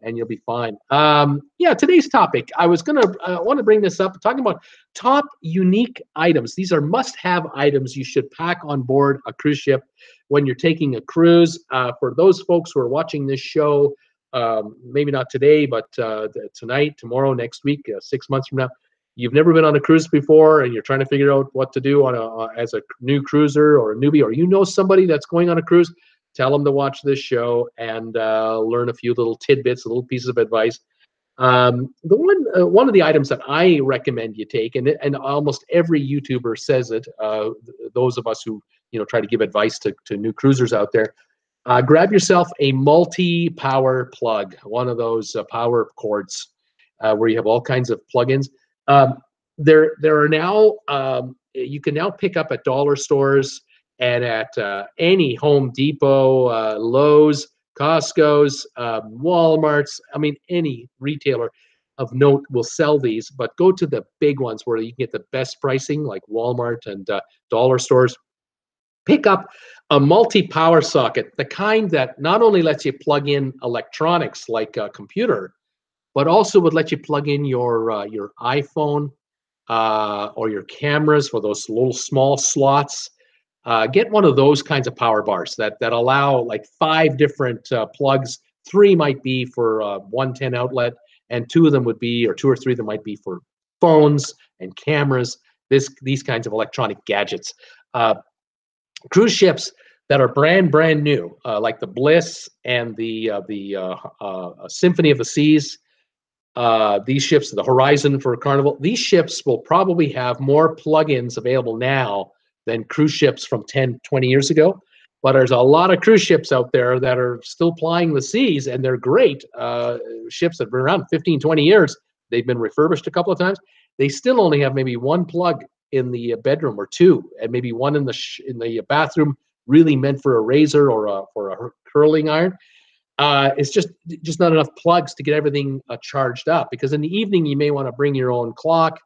and you'll be fine. Um, yeah, today's topic, I was going to uh, want to bring this up, talking about top unique items. These are must-have items you should pack on board a cruise ship when you're taking a cruise. Uh, for those folks who are watching this show, um, maybe not today, but uh, tonight, tomorrow, next week, uh, six months from now, you've never been on a cruise before and you're trying to figure out what to do on a, uh, as a new cruiser or a newbie, or you know somebody that's going on a cruise, tell them to watch this show and uh, learn a few little tidbits, little pieces of advice. Um, the one, uh, one of the items that I recommend you take, and and almost every YouTuber says it, uh, those of us who you know try to give advice to, to new cruisers out there, uh, grab yourself a multi-power plug, one of those uh, power cords uh, where you have all kinds of plugins. Um, there, there are now, um, you can now pick up at dollar stores and at uh, any Home Depot, uh, Lowe's, Costco's, um, Walmart's. I mean, any retailer of note will sell these, but go to the big ones where you can get the best pricing, like Walmart and uh, dollar stores. Pick up a multi-power socket, the kind that not only lets you plug in electronics like a computer, but also would let you plug in your uh, your iPhone uh, or your cameras for those little small slots. Uh, get one of those kinds of power bars that that allow like five different uh, plugs. Three might be for uh, one ten outlet, and two of them would be, or two or three of them might be for phones and cameras. This these kinds of electronic gadgets. Uh, cruise ships that are brand brand new, uh, like the Bliss and the uh, the uh, uh, Symphony of the Seas. Uh, these ships, the Horizon for Carnival, these ships will probably have more plugins available now than cruise ships from ten, twenty years ago. But there's a lot of cruise ships out there that are still plying the seas, and they're great uh, ships that have been around fifteen, twenty years. They've been refurbished a couple of times. They still only have maybe one plug in the bedroom or two, and maybe one in the sh in the bathroom, really meant for a razor or a, for a curling iron. Uh, it's just just not enough plugs to get everything uh, charged up, because in the evening you may want to bring your own clock,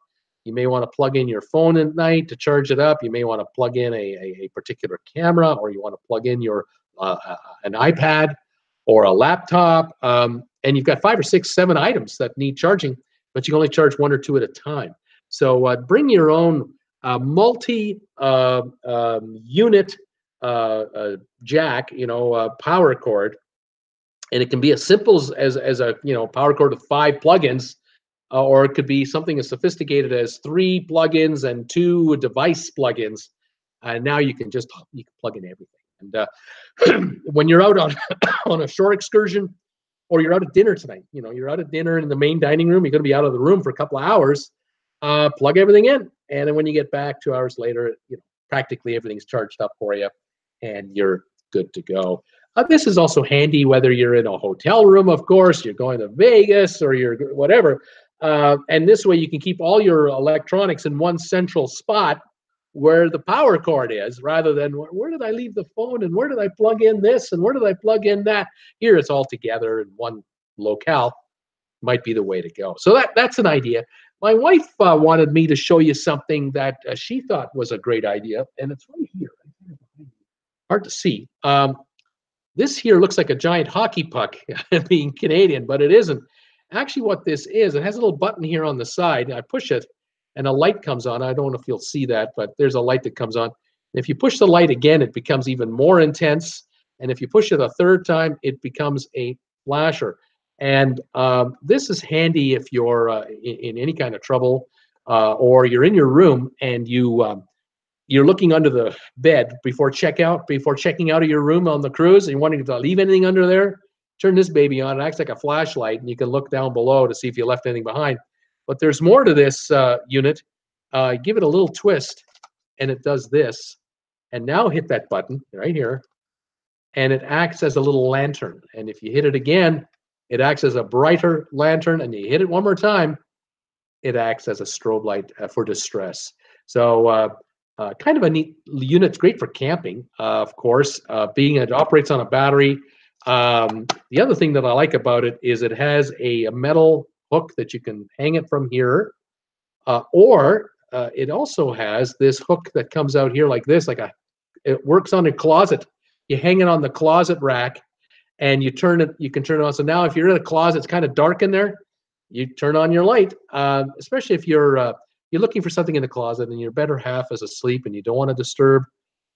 you may want to plug in your phone at night to charge it up, you may want to plug in a, a, a particular camera, or you want to plug in your uh, uh, an iPad or a laptop, um, and you've got five or six, seven items that need charging, but you can only charge one or two at a time. So uh, bring your own uh, multi uh, um, unit uh, uh, jack, you know, uh, power cord. And it can be as simple as, as, as a you know power cord with five plugins, uh, or it could be something as sophisticated as three plugins and two device plugins. And uh, now you can just you can plug in everything. And uh, when you're out on on a shore excursion, or you're out at dinner tonight, you know you're out at dinner in the main dining room. You're going to be out of the room for a couple of hours. Uh, plug everything in, and then when you get back two hours later, you know practically everything's charged up for you, and you're good to go. Uh, this is also handy whether you're in a hotel room, of course, you're going to Vegas, or you're whatever. Uh, and this way you can keep all your electronics in one central spot where the power cord is, rather than where, where did I leave the phone, and where did I plug in this, and where did I plug in that? Here it's all together in one locale. Might be the way to go. So that, that's an idea. My wife uh, wanted me to show you something that uh, she thought was a great idea, and it's right here. Hard to see. Um, This here looks like a giant hockey puck, being Canadian, but it isn't. Actually, what this is, it has a little button here on the side. And I push it, and a light comes on. I don't know if you'll see that, but there's a light that comes on. If you push the light again, it becomes even more intense. And if you push it a third time, it becomes a flasher. And um, this is handy if you're uh, in, in any kind of trouble, uh, or you're in your room and you... Um, you're looking under the bed before checkout, before checking out of your room on the cruise, and you're wanting to leave anything under there, turn this baby on. It acts like a flashlight, and you can look down below to see if you left anything behind. But there's more to this uh, unit. Uh, give it a little twist, and it does this. And now hit that button right here, and it acts as a little lantern. And if you hit it again, it acts as a brighter lantern, and you hit it one more time, it acts as a strobe light uh, for distress. So... Uh, Uh, kind of a neat unit. It's great for camping, uh, of course, uh, being it operates on a battery. Um, the other thing that I like about it is it has a, a metal hook that you can hang it from here, uh, or uh, it also has this hook that comes out here like this. Like a, it works on a closet. You hang it on the closet rack, and you turn it, you can turn it on. So now if you're in a closet, it's kind of dark in there, you turn on your light, uh, especially if you're uh, you're looking for something in the closet and your better half is asleep and you don't want to disturb.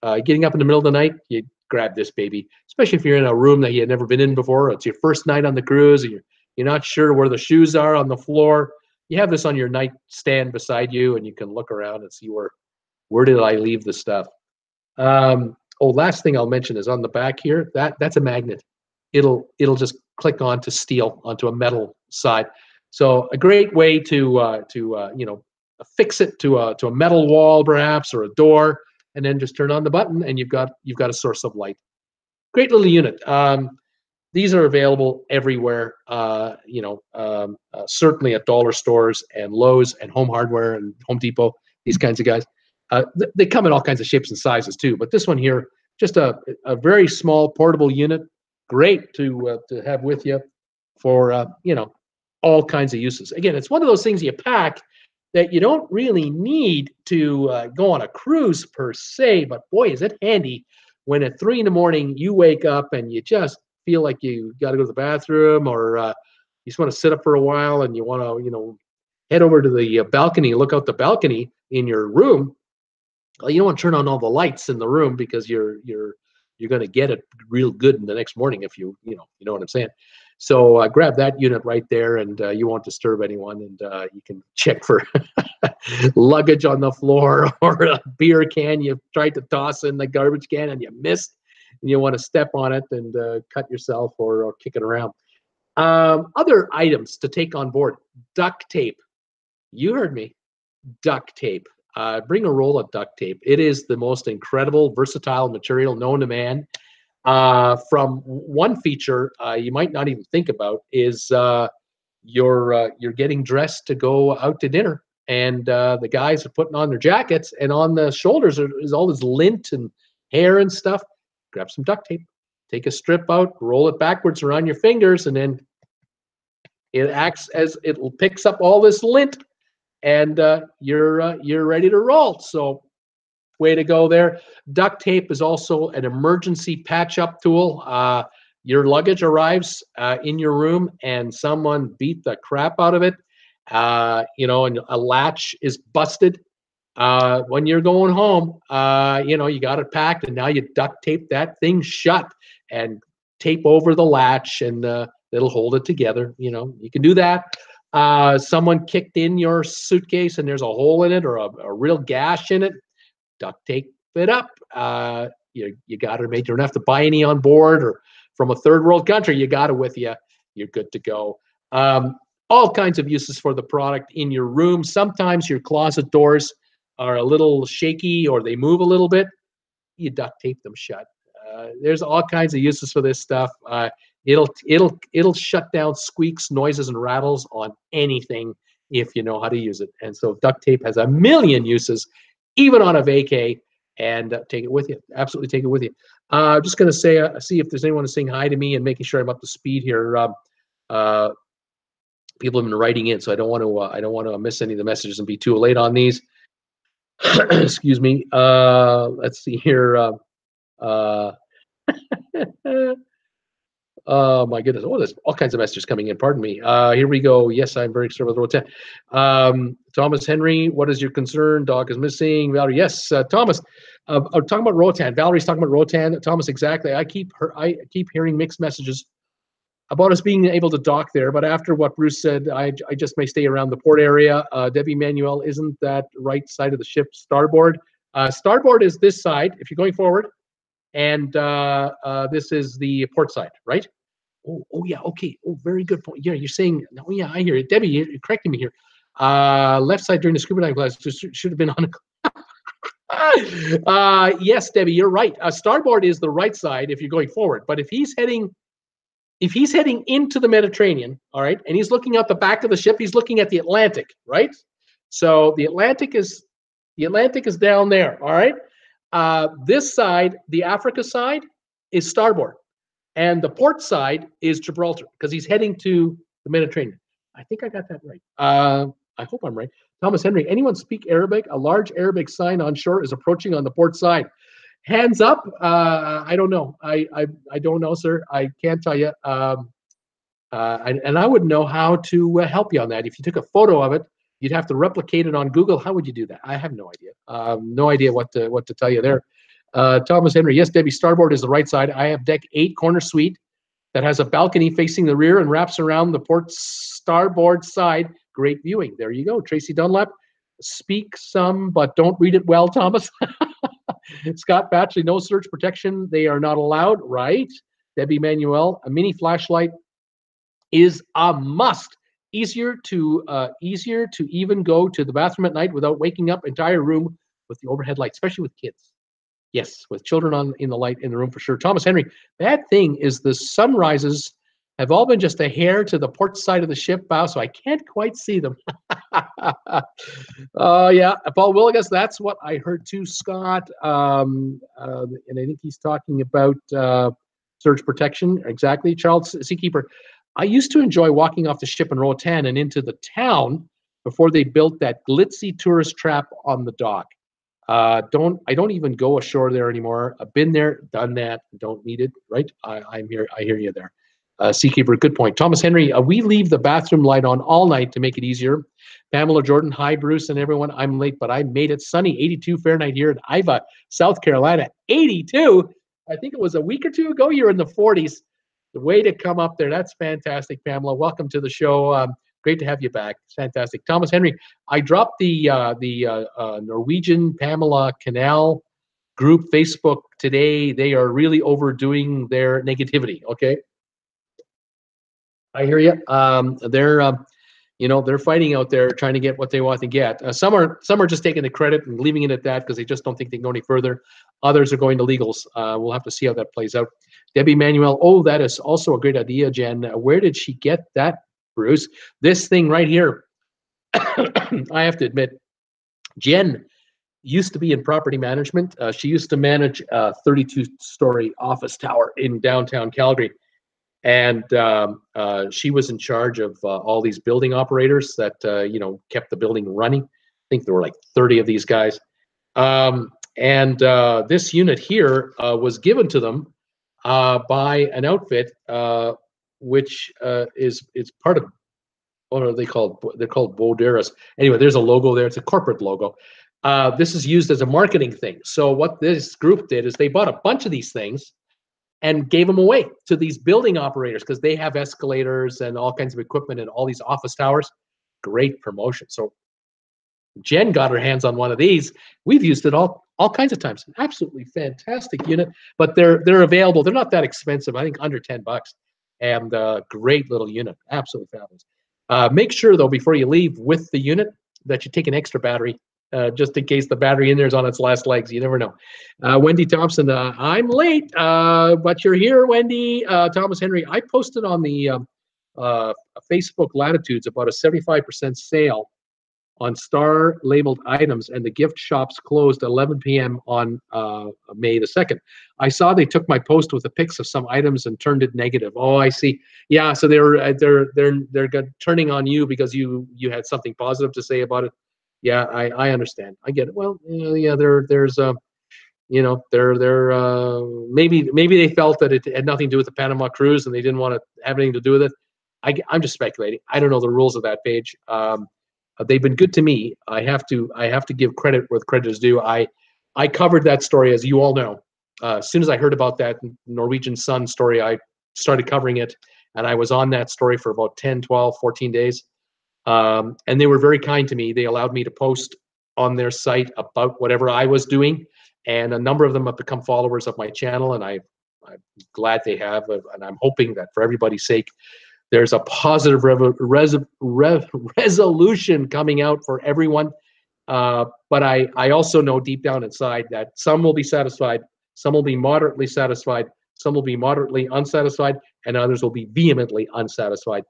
Uh, getting up in the middle of the night, you grab this baby, especially if you're in a room that you had never been in before. It's your first night on the cruise, and you're, you're not sure where the shoes are on the floor. You have this on your nightstand beside you, and you can look around and see where, where did I leave the stuff. Um, oh, last thing I'll mention is on the back here, that that's a magnet. It'll it'll just click onto steel, onto a metal side. So a great way to uh, to uh, you know, fix it to a to a metal wall perhaps, or a door. And then just turn on the button, and you've got you've got a source of light. Great little unit. Um, these are available everywhere. Uh, you know, um, uh, certainly at dollar stores and Lowe's and Home Hardware and Home Depot. These kinds of guys. Uh, th they come in all kinds of shapes and sizes too. But this one here, just a a very small portable unit. Great to uh, to have with you for uh, you know, all kinds of uses. Again, it's one of those things you pack that you don't really need to uh, go on a cruise per se, but boy, is it handy when at three in the morning you wake up and you just feel like you got to go to the bathroom, or uh, you just want to sit up for a while and you want to, you know, head over to the balcony, look out the balcony in your room. Well, you don't want to turn on all the lights in the room because you're you're you're going to get it real good in the next morning if you you know you know what I'm saying. So uh, grab that unit right there, and uh, you won't disturb anyone, and uh, you can check for luggage on the floor, or a beer can you've tried to toss in the garbage can and you missed, and you want to step on it and uh, cut yourself or, or kick it around. Um, other items to take on board, duct tape. You heard me, duct tape. Uh, bring a roll of duct tape. It is the most incredible, versatile material known to man. Uh, from one feature uh, you might not even think about is uh, you're uh, you're getting dressed to go out to dinner, and uh, the guys are putting on their jackets, and on the shoulders are, is all this lint and hair and stuff. Grab some duct tape, take a strip out, roll it backwards around your fingers, and then it acts as it picks up all this lint, and uh, you're uh, you're ready to roll. So. Way to go there. Duct tape is also an emergency patch-up tool. Uh, your luggage arrives uh, in your room, and someone beat the crap out of it. Uh, you know, and a latch is busted. Uh, when you're going home, uh, you know, you got it packed, and now you duct tape that thing shut and tape over the latch, and uh, it'll hold it together. You know, you can do that. Uh, someone kicked in your suitcase, and there's a hole in it, or a, a real gash in it. Duct tape it up. Uh, you you got it made. You don't have to buy any on board or from a third world country. You got it with you. You're good to go. Um, all kinds of uses for the product in your room. Sometimes your closet doors are a little shaky or they move a little bit. You duct tape them shut. Uh, there's all kinds of uses for this stuff. Uh, it'll it'll it'll shut down squeaks, noises, and rattles on anything if you know how to use it. And so duct tape has a million uses. Even on a vacay, and uh, take it with you. Absolutely take it with you. Uh, I'm just going to say, uh, see if there's anyone saying hi to me and making sure I'm up to speed here. Um, uh, people have been writing in, so I don't want to, uh, I don't want to miss any of the messages and be too late on these. Excuse me. Uh, let's see here. Uh, uh, oh my goodness. Oh, there's all kinds of messages coming in. Pardon me. Uh, here we go. Yes, I'm very concerned with Roatán. Um, Thomas Henry, what is your concern? Dog is missing. Valerie, yes, uh, Thomas. Uh, I'm talking about Roatán. Valerie's talking about Roatán. Thomas, exactly. I keep her. I keep hearing mixed messages about us being able to dock there, but after what Bruce said, I, I just may stay around the port area. Uh, Debbie Manuel, isn't that right side of the ship starboard? Uh, starboard is this side. If you're going forward. And uh, uh, this is the port side, right? Oh, oh yeah, okay. Oh, very good point. Yeah, you're saying, oh yeah, I hear it. Debbie, you're correcting me here. Uh, left side during the scuba dive class just should have been on a uh, yes, Debbie, you're right. Uh, starboard is the right side if you're going forward. But if he's heading, if he's heading into the Mediterranean, all right, and he's looking out the back of the ship, he's looking at the Atlantic, right? So the Atlantic is the Atlantic is down there, all right. Uh, this side, the Africa side, is starboard, and the port side is Gibraltar because he's heading to the Mediterranean. I think I got that right. Uh, I hope I'm right. Thomas Henry, anyone speak Arabic? A large Arabic sign on shore is approaching on the port side. hands up. Uh, I don't know. I, I I don't know, sir. I can't tell you. Um, uh, and, and I wouldn't know how to uh, help you on that. If you took a photo of it, you'd have to replicate it on Google. How would you do that? I have no idea. Um, no idea what to what to tell you there. Uh, Thomas Henry, yes, Debbie, starboard is the right side. I have deck eight, corner suite, that has a balcony facing the rear and wraps around the port starboard side. Great viewing. There you go. Tracy Dunlap, speak some, but don't read it well, Thomas. Scott Batchley, no search protection. They are not allowed, right? Debbie Manuel, a mini flashlight is a must. Easier to uh, easier to even go to the bathroom at night without waking up entire room with the overhead light, especially with kids. Yes, with children on in the light in the room for sure. Thomas Henry, bad thing is the sunrises have all been just a hair to the port side of the ship bow, so I can't quite see them. Oh, uh, yeah, Paul Willigas, that's what I heard too, Scott. Um, uh, and I think he's talking about uh, surge protection. Exactly, Charles Seakeeper. I used to enjoy walking off the ship in Roatán and into the town before they built that glitzy tourist trap on the dock. Uh, don't I don't even go ashore there anymore. I've been there, done that. Don't need it, right? I, I'm here. I hear you there. Uh, Seakeeper, good point. Thomas Henry, uh, we leave the bathroom light on all night to make it easier. Pamela Jordan, hi Bruce and everyone. I'm late, but I made it. Sunny, eighty-two Fahrenheit here in Iva, South Carolina. eighty-two. I think it was a week or two ago. You're in the forties. The way to come up there. That's fantastic, Pamela. Welcome to the show. Um, Great to have you back. It's fantastic. Thomas Henry, I dropped the uh, the uh, uh, Norwegian Pamela Canal group Facebook today. They are really overdoing their negativity, okay? I hear you. Um, they're, um, you know, they're fighting out there trying to get what they want to get. Uh, some are some are just taking the credit and leaving it at that because they just don't think they can go any further. Others are going to legals. Uh, we'll have to see how that plays out. Debbie Manuel, oh, that is also a great idea, Jen. Uh, where did she get that? Bruce, this thing right here, I have to admit, Jen used to be in property management. Uh, she used to manage a thirty-two story office tower in downtown Calgary. And um, uh, she was in charge of uh, all these building operators that, uh, you know, kept the building running. I think there were like thirty of these guys. Um, and uh, this unit here uh, was given to them uh, by an outfit uh, which uh, is it's part of, what are they called? They're called Boderas. Anyway, there's a logo there. It's a corporate logo. Uh, this is used as a marketing thing. So what this group did is they bought a bunch of these things and gave them away to these building operators because they have escalators and all kinds of equipment and all these office towers. Great promotion. So Jen got her hands on one of these. We've used it all all kinds of times. An absolutely fantastic unit, but they're they're available. They're not that expensive. I think under ten bucks. And a uh, great little unit, absolutely fabulous. Uh, make sure, though, before you leave with the unit that you take an extra battery uh, just in case the battery in there is on its last legs. You never know. Uh, Wendy Thompson, uh, I'm late, uh, but you're here, Wendy. Uh, Thomas Henry, I posted on the um, uh, Facebook Latitudes about a seventy-five percent sale on star-labeled items, and the gift shops closed at eleven p m on uh, May the second. I saw they took my post with the pics of some items and turned it negative. Oh, I see. Yeah, so they're they're they're they're turning on you because you you had something positive to say about it. Yeah, I I understand. I get it. Well, yeah, there there's a. Uh, You know, they're they're uh, maybe maybe they felt that it had nothing to do with the Panama cruise and they didn't want to have anything to do with it. I I'm just speculating. I don't know the rules of that page. Um, Uh, they've been good to me. I have to. I have to give credit where credit is due. I, I covered that story, as you all know. Uh, as soon as I heard about that Norwegian Sun story, I started covering it, and I was on that story for about ten, twelve, fourteen days. Um, and they were very kind to me. They allowed me to post on their site about whatever I was doing, and a number of them have become followers of my channel, and I, I'm glad they have, and I'm hoping that for everybody's sake, there's a positive revo res re resolution coming out for everyone. Uh, but I, I also know deep down inside that some will be satisfied, some will be moderately satisfied, some will be moderately unsatisfied, and others will be vehemently unsatisfied.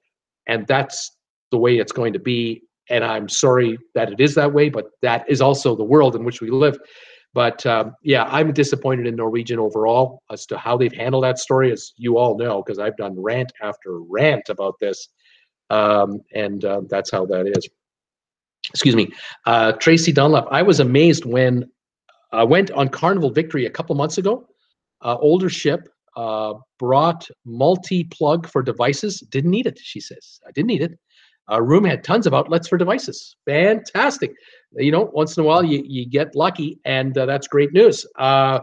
And that's the way it's going to be. And I'm sorry that it is that way, but that is also the world in which we live. But um, yeah, I'm disappointed in Norwegian overall as to how they've handled that story, as you all know, because I've done rant after rant about this, um, and uh, that's how that is. Excuse me. Uh, Tracy Dunlap, I was amazed when I went on Carnival Victory a couple months ago. Uh, older ship, uh, brought multi-plug for devices. Didn't need it, she says. I didn't need it. Our room had tons of outlets for devices. Fantastic. You know, once in a while you, you get lucky, and uh, that's great news. Uh,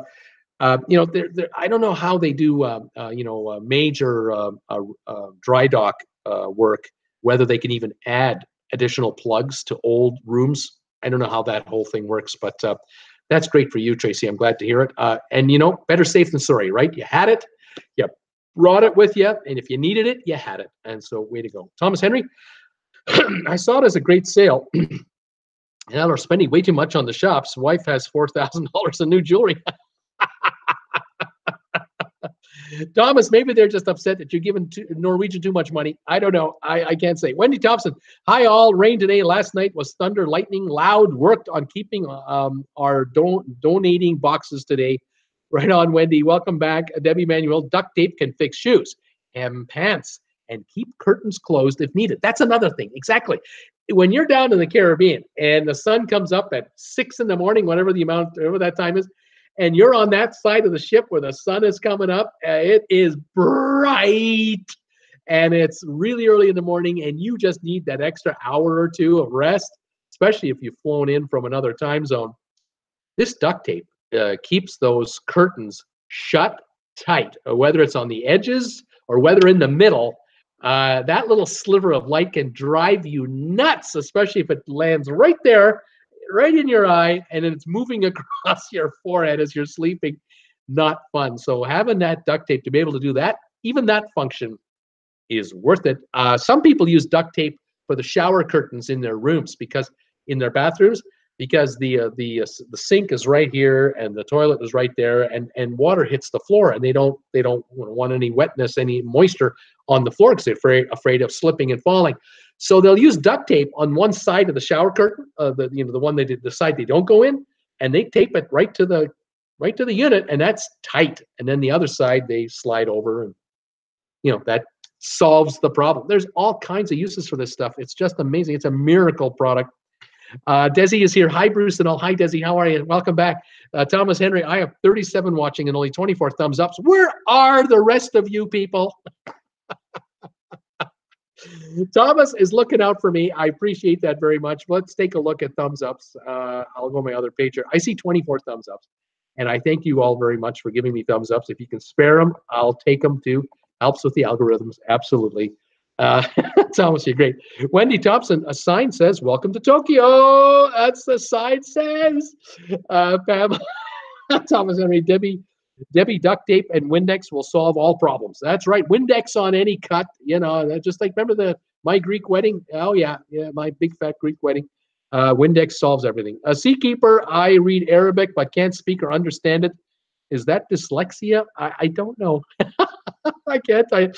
uh, you know, they're, they're, I don't know how they do, uh, uh, you know, uh, major uh, uh, uh, dry dock uh, work, whether they can even add additional plugs to old rooms. I don't know how that whole thing works, but uh, that's great for you, Tracy. I'm glad to hear it. Uh, and, you know, better safe than sorry, right? You had it. You brought it with you. And if you needed it, you had it. And so way to go. Thomas Henry, I saw it as a great sale. Now they're spending way too much on the shops. Wife has four thousand dollars in new jewelry. Thomas, maybe they're just upset that you're giving to Norwegian too much money. I don't know. I, I can't say. Wendy Thompson, hi all. Rain today. Last night was thunder, lightning, loud. Worked on keeping um, our don donating boxes today. Right on, Wendy. Welcome back. Debbie Manuel, duct tape can fix shoes and pants and keep curtains closed if needed. That's another thing. Exactly. When you're down in the Caribbean and the sun comes up at six in the morning, whatever the amount, whatever that time is, and you're on that side of the ship where the sun is coming up, uh, it is bright, and it's really early in the morning, and you just need that extra hour or two of rest, especially if you've flown in from another time zone. This duct tape uh, keeps those curtains shut tight, whether it's on the edges or whether in the middle. Uh, that little sliver of light can drive you nuts, especially if it lands right there, right in your eye, and then it's moving across your forehead as you're sleeping. Not fun. So having that duct tape to be able to do that, even that function, is worth it. Uh, some people use duct tape for the shower curtains in their rooms, because in their bathrooms, because the uh, the uh, the sink is right here and the toilet is right there, and and water hits the floor, and they don't they don't want any wetness, any moisture on the floor, because they're afraid afraid of slipping and falling. So they'll use duct tape on one side of the shower curtain, uh, the you know the one they did, the side they don't go in, and they tape it right to the right to the unit, and that's tight. And then the other side they slide over, and you know that solves the problem. There's all kinds of uses for this stuff. It's just amazing. It's a miracle product. Uh, Desi is here. Hi, Bruce and all. Hi, Desi. How are you? Welcome back. Uh, Thomas Henry, I have thirty-seven watching and only twenty-four thumbs ups. Where are the rest of you people? Thomas is looking out for me. I appreciate that very much. Let's take a look at thumbs ups. Uh, I'll go to my other page here. I see twenty-four thumbs ups, and I thank you all very much for giving me thumbs ups. If you can spare them, I'll take them too. Helps with the algorithms. Absolutely. Uh, Thomas, you're great. Wendy Thompson, a sign says, welcome to Tokyo. That's the sign says. Uh, Pam, Thomas Henry, Debbie. Debbie, duct tape and Windex will solve all problems. That's right. Windex on any cut, you know, just like, remember the, my Greek wedding? Oh yeah. Yeah. My big fat Greek wedding. Uh, Windex solves everything. A seakeeper. I read Arabic, but can't speak or understand it. Is that dyslexia? I, I don't know. I can't. I,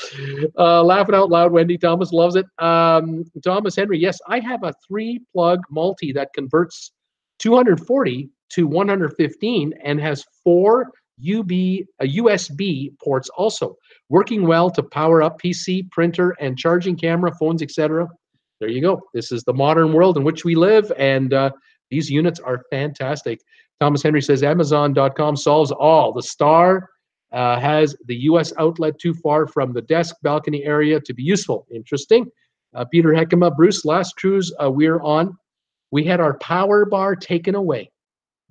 uh, laughing out loud. Wendy Thomas loves it. Um, Thomas Henry. Yes. I have a three plug multi that converts two hundred forty to one hundred fifteen and has four U B, uh, U S B ports also, working well to power up P C, printer, and charging camera, phones, et cetera. There you go. This is the modern world in which we live, and uh, these units are fantastic. Thomas Henry says Amazon dot com solves all. The Star uh, has the U S outlet too far from the desk balcony area to be useful. Interesting. Uh, Peter Heckema, Bruce, last cruise uh, we're on, we had our power bar taken away.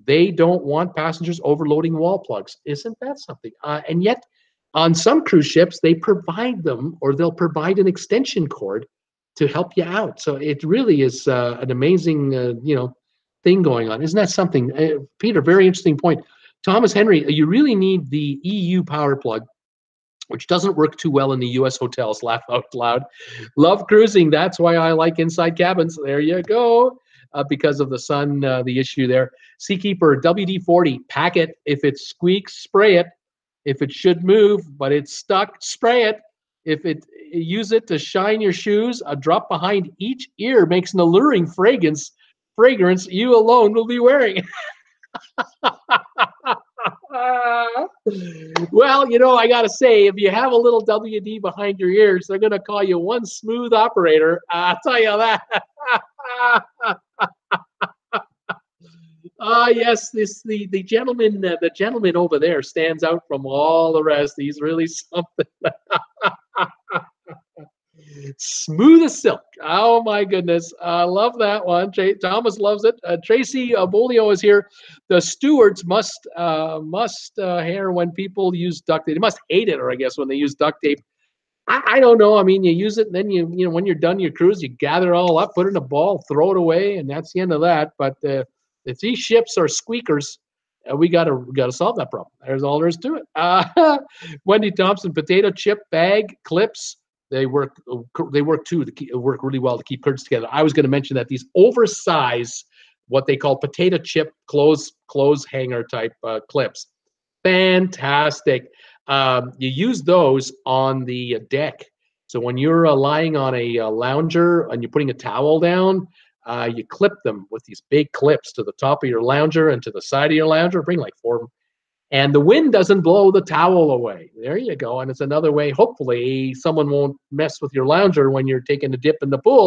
They don't want passengers overloading wall plugs. Isn't that something? Uh, and yet, on some cruise ships, they provide them, or they'll provide an extension cord to help you out. So it really is uh, an amazing, uh, you know, thing going on. Isn't that something? Uh, Peter, very interesting point. Thomas Henry, you really need the E U power plug, which doesn't work too well in the U S hotels. Laugh out loud. Love cruising. That's why I like inside cabins. There you go. Uh, because of the sun, uh, the issue there. Seakeeper, W D forty, pack it. If it squeaks, spray it. If it should move, but it's stuck, spray it. If it, use it to shine your shoes, a drop behind each ear makes an alluring fragrance, fragrance you alone will be wearing. Well, you know, I got to say, if you have a little W D behind your ears, they're going to call you one smooth operator. Uh, I'll tell you that. ah, yes, this the the gentleman uh, the gentleman over there stands out from all the rest. He's really something. Smooth as silk. Oh my goodness, I love that one. Jay, Thomas loves it. Uh, Tracy uh, Bolio is here. The stewards must uh, must uh, hear when people use duct tape. They must hate it, or I guess when they use duct tape. I, I don't know. I mean, you use it, and then you you know when you're done your cruise, you gather it all up, put it in a ball, throw it away, and that's the end of that. But uh, if these ships are squeakers, Uh, we gotta we gotta solve that problem. There's all there is to it. Uh, Wendy Thompson, potato chip bag clips. They work. They work too. To keep, work really well to keep curtains together. I was going to mention that these oversized, what they call potato chip clothes clothes hanger type uh, clips, fantastic. Um, you use those on the deck. So when you're uh, lying on a uh, lounger and you're putting a towel down, Uh, you clip them with these big clips to the top of your lounger and to the side of your lounger. Bring like four of them. And the wind doesn't blow the towel away. There you go. And it's another way. Hopefully, someone won't mess with your lounger when you're taking a dip in the pool.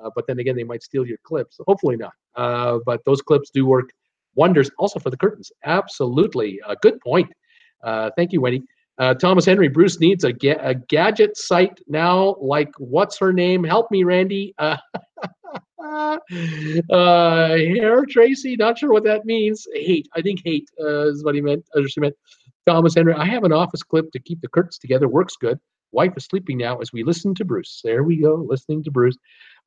Uh, but then again, they might steal your clips. So hopefully not. Uh, but those clips do work wonders also for the curtains. Absolutely. A good point. Uh, thank you, Wendy. Uh, Thomas Henry, Bruce needs a, ga a gadget site now. Like, what's her name? Help me, Randy. Uh, Uh, here, Tracy, not sure what that means. Hate, I think hate uh, is what he meant. Uh, she meant. Thomas Henry, I have an office clip to keep the curtains together. Works good. Wife is sleeping now as we listen to Bruce. There we go, listening to Bruce.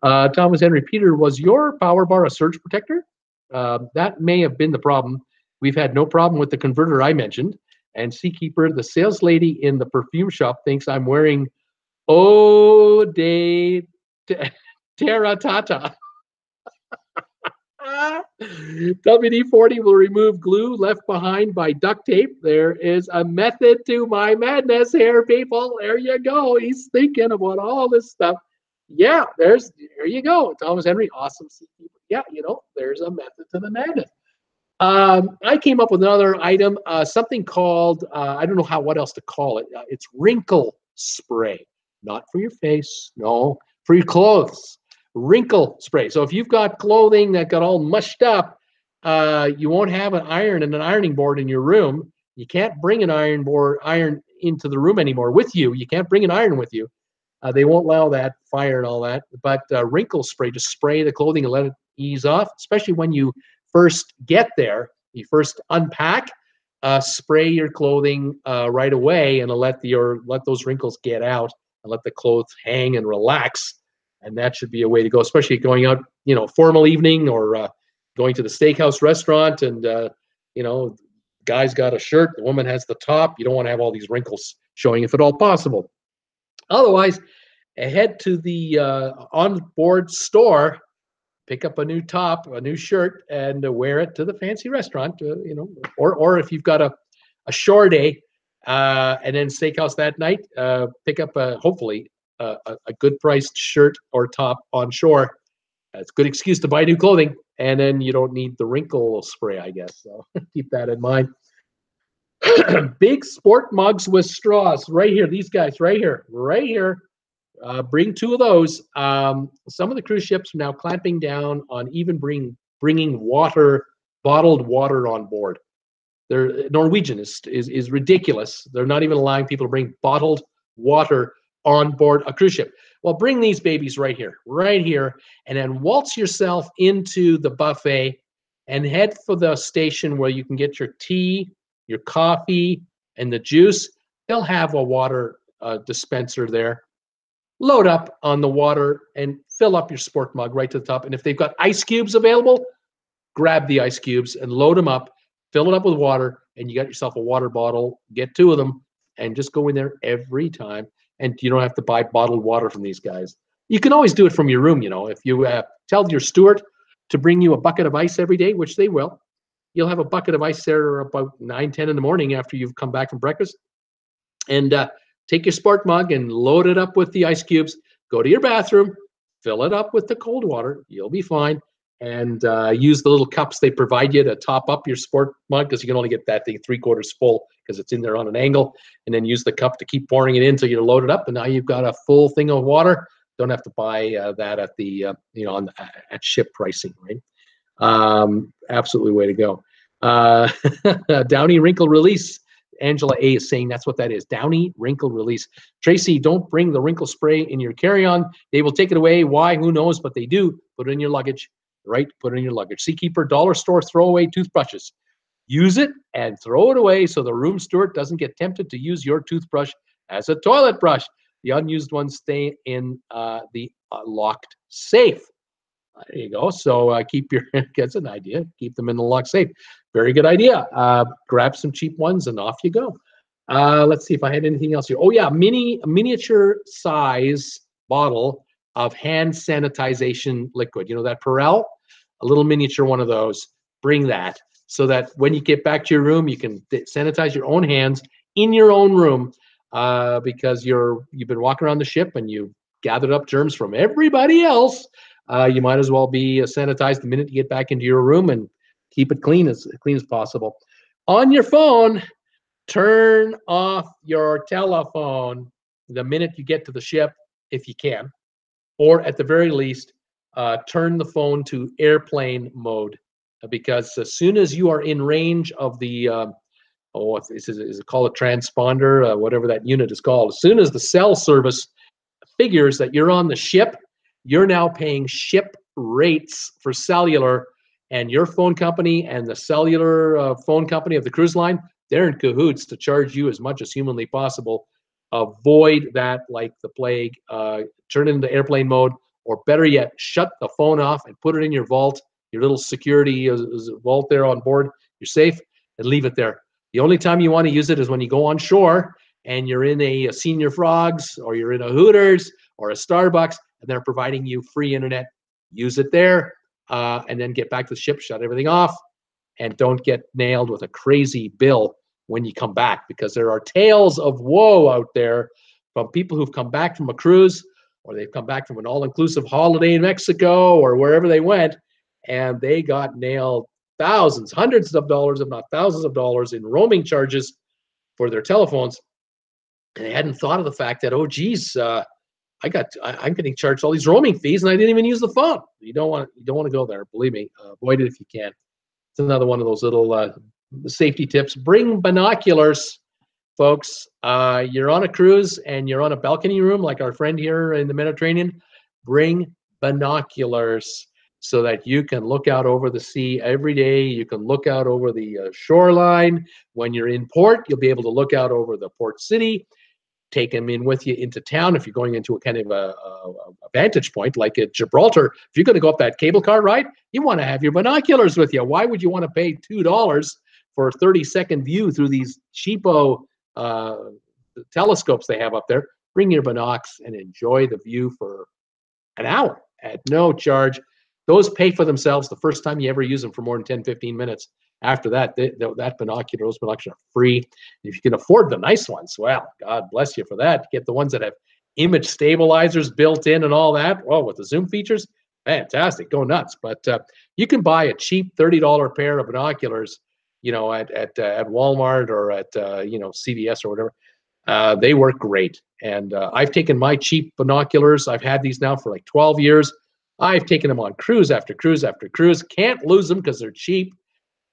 Uh, Thomas Henry, Peter, was your power bar a surge protector? Uh, that may have been the problem. We've had no problem with the converter I mentioned. And Seakeeper, the sales lady in the perfume shop, thinks I'm wearing O de Terra Tata. W D forty will remove glue left behind by duct tape. There is a method to my madness here, people. There you go. He's thinking about all this stuff. Yeah, there's there you go. Thomas Henry, awesome. Yeah, you know, there's a method to the madness. Um, I came up with another item, uh, something called uh, I don't know how what else to call it. Uh, it's wrinkle spray, not for your face, no, for your clothes. Wrinkle spray. So if you've got clothing that got all mushed up, uh, you won't have an iron and an ironing board in your room. You can't bring an iron board iron into the room anymore with you. You can't bring an iron with you. Uh, they won't allow that, fire and all that. But uh, wrinkle spray, just spray the clothing and let it ease off, especially when you first get there. You first unpack, uh, spray your clothing uh, right away and let the, or let those wrinkles get out and let the clothes hang and relax. And that should be a way to go, especially going out, you know, formal evening or uh, going to the steakhouse restaurant and, uh, you know, guy's got a shirt, the woman has the top. You don't want to have all these wrinkles showing if at all possible. Otherwise, head to the uh, onboard store, pick up a new top, a new shirt, and uh, wear it to the fancy restaurant, uh, you know, or, or if you've got a, a shore day uh, and then steakhouse that night, uh, pick up, a, hopefully, A, a good priced shirt or top on shore. It's a good excuse to buy new clothing, and then you don't need the wrinkle spray, I guess. So keep that in mind. Big sport mugs with straws right here. These guys right here, right here. Uh, bring two of those. Um, some of the cruise ships are now clamping down on even bring, bringing water, bottled water on board. They're, Norwegian is, is, is ridiculous. They're not even allowing people to bring bottled water on board a cruise ship. Well, bring these babies right here, right here, and then waltz yourself into the buffet and head for the station where you can get your tea, your coffee, and the juice. They'll have a water uh, dispenser there. Load up on the water and fill up your sport mug right to the top. And if they've got ice cubes available, grab the ice cubes and load them up, fill it up with water, and you got yourself a water bottle. Get two of them and just go in there every time. And you don't have to buy bottled water from these guys. You can always do it from your room, you know. If you uh, tell your steward to bring you a bucket of ice every day, which they will, you'll have a bucket of ice there about nine, ten in the morning after you've come back from breakfast. And uh, take your sport mug and load it up with the ice cubes. Go to your bathroom, fill it up with the cold water. You'll be fine. And uh, use the little cups they provide you to top up your sport mug, because you can only get that thing three quarters full because it's in there on an angle. And then use the cup to keep pouring it in so you're loaded up. And now you've got a full thing of water. Don't have to buy uh, that at the uh, you know on the, at ship pricing, right? Um, absolutely way to go. Uh, Downy wrinkle release. Angela A is saying that's what that is. Downy wrinkle release. Tracy, don't bring the wrinkle spray in your carry-on. They will take it away. Why? Who knows? But they do. Put it in your luggage. Right? Put it in your luggage. Seakeeper, dollar store, throwaway toothbrushes. Use it and throw it away so the room steward doesn't get tempted to use your toothbrush as a toilet brush. The unused ones stay in uh, the uh, locked safe. There you go. So uh, keep your, that's an idea. Keep them in the locked safe. Very good idea. Uh, grab some cheap ones and off you go. Uh, let's see if I had anything else here. Oh yeah, mini miniature size bottle of hand sanitization liquid. You know that Perel? A little miniature one of those. Bring that so that when you get back to your room, you can sanitize your own hands in your own room. Uh, because you're, you've been walking around the ship and you've gathered up germs from everybody else, uh, you might as well be uh, sanitized the minute you get back into your room and keep it clean as clean as possible. On your phone, turn off your telephone the minute you get to the ship, if you can, or at the very least, uh, turn the phone to airplane mode, because as soon as you are in range of the uh, Oh, is it, is it called a transponder, uh, whatever that unit is called. As soon as the cell service figures that you're on the ship, you're now paying ship rates for cellular, and your phone company and the cellular uh, phone company of the cruise line, they're in cahoots to charge you as much as humanly possible. Avoid that like the plague. Uh, turn it into airplane mode, or better yet, shut the phone off and put it in your vault, your little security uh, vault there on board. You're safe, and leave it there. The only time you want to use it is when you go on shore and you're in a, a Senior Frogs, or you're in a Hooters or a Starbucks, and they're providing you free internet. Use it there, uh, and then get back to the ship, shut everything off, and don't get nailed with a crazy bill when you come back, because there are tales of woe out there from people who've come back from a cruise, or they've come back from an all-inclusive holiday in Mexico or wherever they went, and they got nailed thousands, hundreds of dollars, if not thousands of dollars in roaming charges for their telephones. And they hadn't thought of the fact that, oh, geez, uh, I got, I, I'm getting charged all these roaming fees and I didn't even use the phone. You don't want, you don't want to go there. Believe me, uh, avoid it if you can. It's another one of those little uh, safety tips. Bring binoculars, folks. Uh, you're on a cruise and you're on a balcony room like our friend here in the Mediterranean. Bring binoculars, so that you can look out over the sea every day. You can look out over the uh, shoreline. When you're in port, you'll be able to look out over the port city. Take them in with you into town if you're going into a kind of a, a, a vantage point, like at Gibraltar. If you're going to go up that cable car ride, you want to have your binoculars with you. Why would you want to pay two dollars for a thirty-second view through these cheapo uh, telescopes they have up there? Bring your binocs and enjoy the view for an hour at no charge. Those pay for themselves the first time you ever use them for more than ten, fifteen minutes. After that, they, they, that binocular, those binoculars are free. If you can afford the nice ones, well, God bless you for that. Get the ones that have image stabilizers built in and all that. Well, with the zoom features, fantastic. Go nuts. But uh, you can buy a cheap thirty dollar pair of binoculars, you know, at at, uh, at Walmart or at, uh, you know, C V S or whatever. Uh, they work great. And uh, I've taken my cheap binoculars. I've had these now for like twelve years. I've taken them on cruise after cruise after cruise. Can't lose them because they're cheap,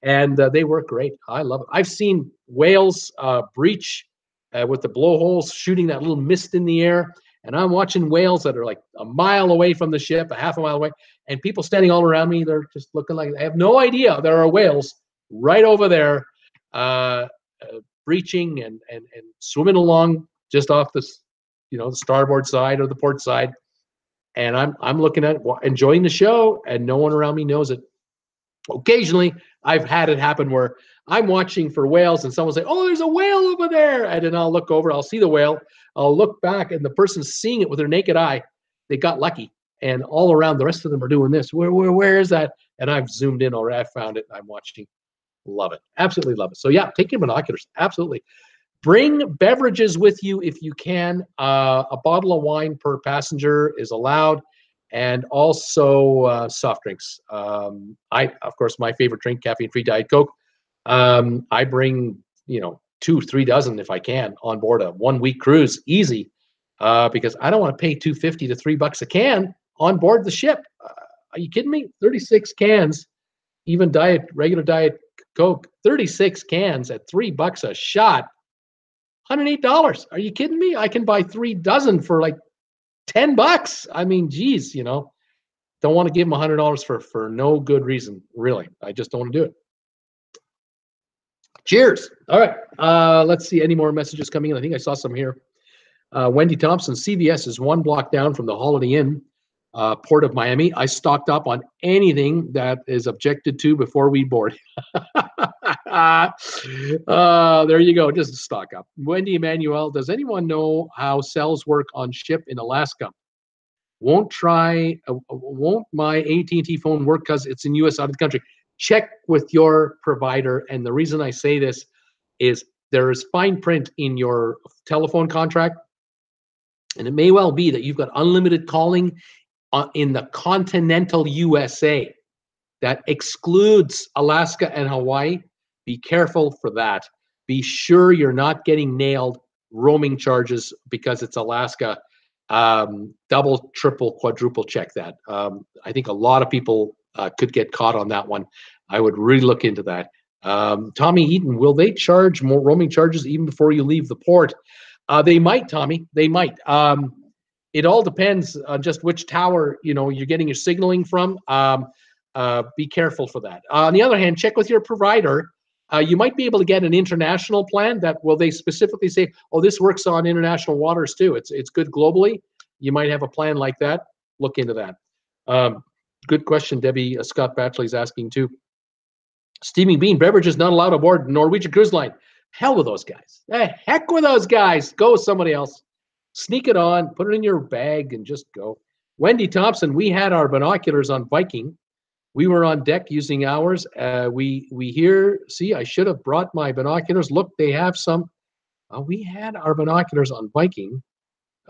and uh, they work great. I love it. I've seen whales uh, breach uh, with the blowholes shooting that little mist in the air, and I'm watching whales that are like a mile away from the ship, a half a mile away, and people standing all around me. They're just looking like I have no idea there are whales right over there uh, uh, breaching and, and and swimming along just off the, you know, the starboard side or the port side. And I'm I'm looking at it, enjoying the show, and no one around me knows it. Occasionally, I've had it happen where I'm watching for whales, and someone will say, "Oh, there's a whale over there," and then I'll look over, I'll see the whale, I'll look back, and the person's seeing it with their naked eye. They got lucky, and all around the rest of them are doing this. Where where where is that? And I've zoomed in already. I found it. I'm watching. Love it. Absolutely love it. So yeah, take your binoculars. Absolutely. Bring beverages with you if you can. Uh, a bottle of wine per passenger is allowed, and also uh, soft drinks. Um, I, of course, my favorite drink, caffeine-free Diet Coke. Um, I bring, you know, two, three dozen if I can on board a one-week cruise, easy, uh, because I don't want to pay two fifty to three bucks a can on board the ship. Uh, are you kidding me? Thirty-six cans even diet, regular diet Coke, thirty-six cans at three bucks a shot, one hundred eight dollars. Are you kidding me? I can buy three dozen for like ten bucks. I mean, geez, you know, don't want to give them one hundred dollars for, for no good reason, really. I just don't want to do it. Cheers. All right. Uh, let's see any more messages coming in. I think I saw some here. Uh, Wendy Thompson, C V S is one block down from the Holiday Inn, uh, Port of Miami. I stocked up on anything that is objected to before we board. uh, there you go. Just stock up. Wendy Emanuel, does anyone know how cells work on ship in Alaska? Won't try. Uh, won't my A T and T phone work because it's in U S out of the country? Check with your provider. And the reason I say this is there is fine print in your telephone contract. And it may well be that you've got unlimited calling uh, in the continental U S A. That excludes Alaska and Hawaii. Be careful for that. Be sure you're not getting nailed roaming charges because it's Alaska. Um, double, triple, quadruple check that. Um, I think a lot of people uh, could get caught on that one. I would really look into that. Um, Tommy Eaton, will they charge more roaming charges even before you leave the port? Uh, they might, Tommy. They might. Um, it all depends on just which tower, you know, you're getting your signaling from. Um, uh, be careful for that. Uh, on the other hand, check with your provider. Uh, you might be able to get an international plan that will they specifically say, oh, this works on international waters too. It's it's good globally. You might have a plan like that. Look into that. Um, good question, Debbie. Uh, Scott Batchley is asking too. Steaming bean beverages not allowed aboard Norwegian Cruise Line. Hell with those guys. The heck with those guys. Go with somebody else. Sneak it on. Put it in your bag and just go. Wendy Thompson, we had our binoculars on Viking. We were on deck using ours. Uh, we we here, see, I should have brought my binoculars. Look, they have some. Uh, we had our binoculars on Viking.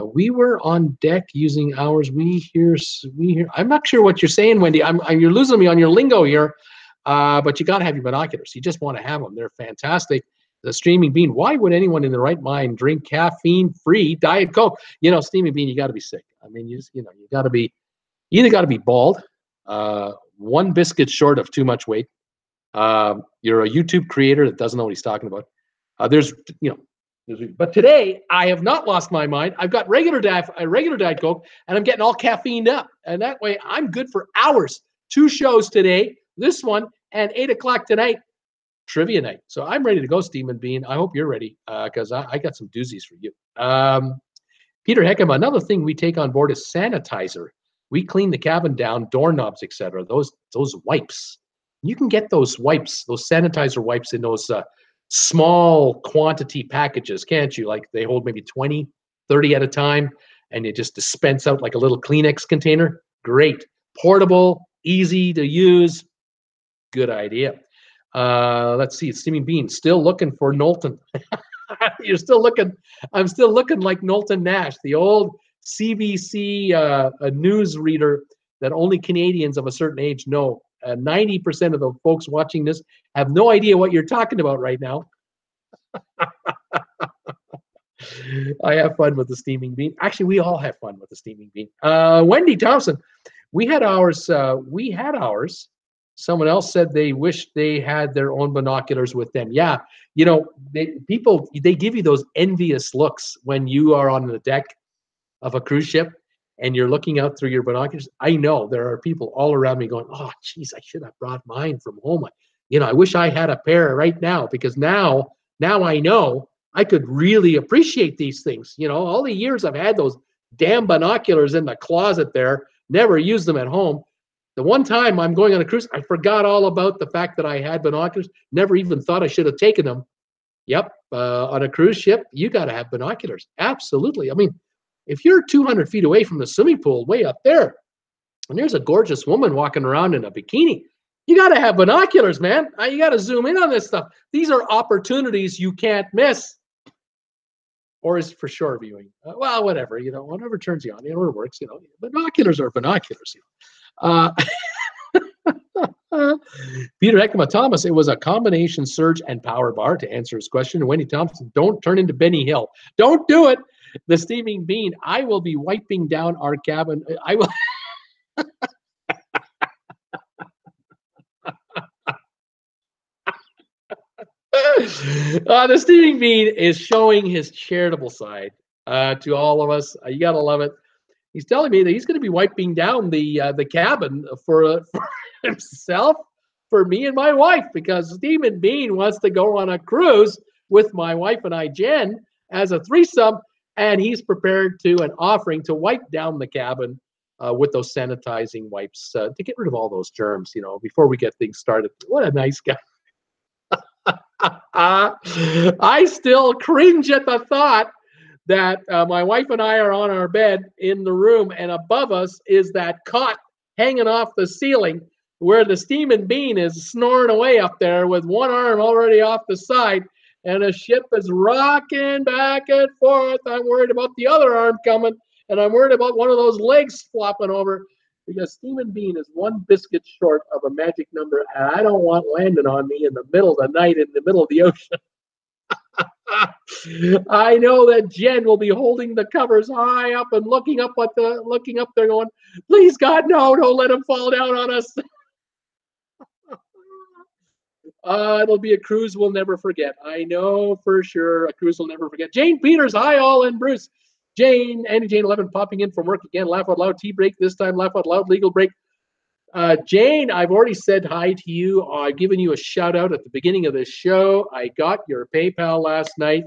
Uh, we were on deck using ours. We here, we here. I'm not sure what you're saying, Wendy. I'm, I'm you're losing me on your lingo here. Uh, but you got to have your binoculars. You just want to have them. They're fantastic. The Steaming Bean. Why would anyone in their right mind drink caffeine-free Diet Coke? You know, Steaming Bean, you got to be sick. I mean, you just, you know, you got to be, you either got to be bald, uh, one biscuit short of too much weight. Uh, you're a YouTube creator that doesn't know what he's talking about. Uh, there's, you know, there's, but today I have not lost my mind. I've got regular diet, regular Diet Coke, and I'm getting all caffeined up, and that way I'm good for hours. Two shows today. This one and eight o'clock tonight, trivia night. So I'm ready to go, Steam and Bean. I hope you're ready because uh, I, I got some doozies for you. Um, Peter Heckam, another thing we take on board is sanitizer. We clean the cabin down, doorknobs, et cetera. Those those wipes. You can get those wipes, those sanitizer wipes in those uh, small quantity packages, can't you? Like they hold maybe twenty, thirty at a time, and it just dispense out like a little Kleenex container. Great. Portable, easy to use. Good idea. Uh, let's see. Steaming Bean, still looking for Knowlton. You're still looking. I'm still looking like Knowlton Nash, the old C B C uh, a newsreader that only Canadians of a certain age know. Uh, ninety percent of the folks watching this have no idea what you're talking about right now. I have fun with the Steaming Bean. Actually, we all have fun with the Steaming Bean. Uh, Wendy Thompson, we had ours. Uh, we had ours. Someone else said they wished they had their own binoculars with them. Yeah, you know, they, people, they give you those envious looks when you are on the deck of a cruise ship and you're looking out through your binoculars. I know there are people all around me going, oh, geez, I should have brought mine from home. I, you know, I wish I had a pair right now because now, now I know I could really appreciate these things. You know, all the years I've had those damn binoculars in the closet there, never used them at home. The one time I'm going on a cruise, I forgot all about the fact that I had binoculars, never even thought I should have taken them. Yep, uh, on a cruise ship, you got to have binoculars. Absolutely. I mean, if you're two hundred feet away from the swimming pool, way up there, and there's a gorgeous woman walking around in a bikini, you got to have binoculars, man. You got to zoom in on this stuff. These are opportunities you can't miss. Or is for shore viewing. Uh, well, whatever, you know, whatever turns you on, you know, it works, you know. Binoculars are binoculars, you know. Uh, Peter Heckema Thomas, it was a combination surge and power bar to answer his question. Wendy Thompson, don't turn into Benny Hill. Don't do it. The Steaming Bean, I will be wiping down our cabin. I will. Uh, the Stewing Bean is showing his charitable side uh, to all of us. Uh, you gotta love it. He's telling me that he's gonna be wiping down the uh, the cabin for uh, for himself, for me and my wife, because Stephen Bean wants to go on a cruise with my wife and I, Jen, as a threesome, and he's prepared to and offering to wipe down the cabin uh, with those sanitizing wipes uh, to get rid of all those germs. You know, before we get things started, what a nice guy. Uh, I still cringe at the thought that uh, my wife and I are on our bed in the room, and above us is that cot hanging off the ceiling where the Steaming Bean is snoring away up there with one arm already off the side, and a ship is rocking back and forth. I'm worried about the other arm coming, and I'm worried about one of those legs flopping over, because Steaming Bean is one biscuit short of a magic number, and I don't want landing on me in the middle of the night in the middle of the ocean. I know that Jen will be holding the covers high up and looking up at the looking up there going, please God, no, don't let him fall down on us. Uh, it'll be a cruise we'll never forget. I know for sure a cruise we'll never forget. Jane Peters, hi all, and Bruce. Jane, Andy Jane eleven popping in from work again. Laugh out loud, tea break. This time, laugh out loud, legal break. Uh, Jane, I've already said hi to you. Uh, I've given you a shout out at the beginning of this show. I got your PayPal last night,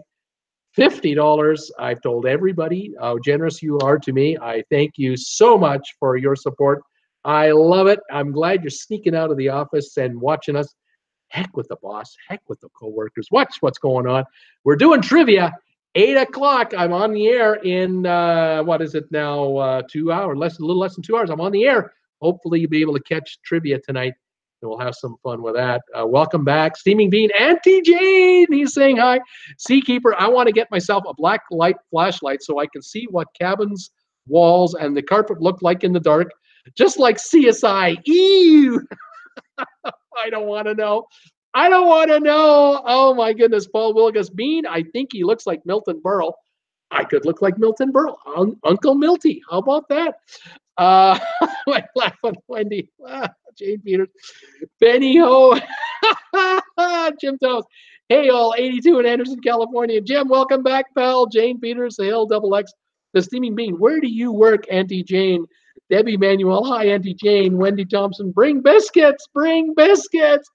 fifty dollars. I've told everybody how generous you are to me. I thank you so much for your support. I love it. I'm glad you're sneaking out of the office and watching us. Heck with the boss. Heck with the coworkers. Watch what's going on. We're doing trivia. Eight o'clock. I'm on the air in uh, what is it now? Uh, two hours, less a little less than two hours. I'm on the air. Hopefully, you'll be able to catch trivia tonight, and we'll have some fun with that. Uh, welcome back, Steaming Bean, Auntie Jane. He's saying hi, Seakeeper. I want to get myself a black light flashlight so I can see what cabins, walls, and the carpet look like in the dark, just like C S I. Ew. I don't want to know. I don't want to know. Oh, my goodness. Paul Wilgus Bean, I think he looks like Milton Berle. I could look like Milton Berle. Un Uncle Milty. How about that? Uh, I laugh at Wendy. Ah, Jane Peters. Benny Ho. Jim Toes. Hey, all. eighty-two in Anderson, California. Jim, welcome back, pal. Jane Peters, the Hill Double X, the Steaming Bean. Where do you work, Auntie Jane? Debbie Manuel. Hi, Auntie Jane. Wendy Thompson. Bring biscuits. Bring biscuits.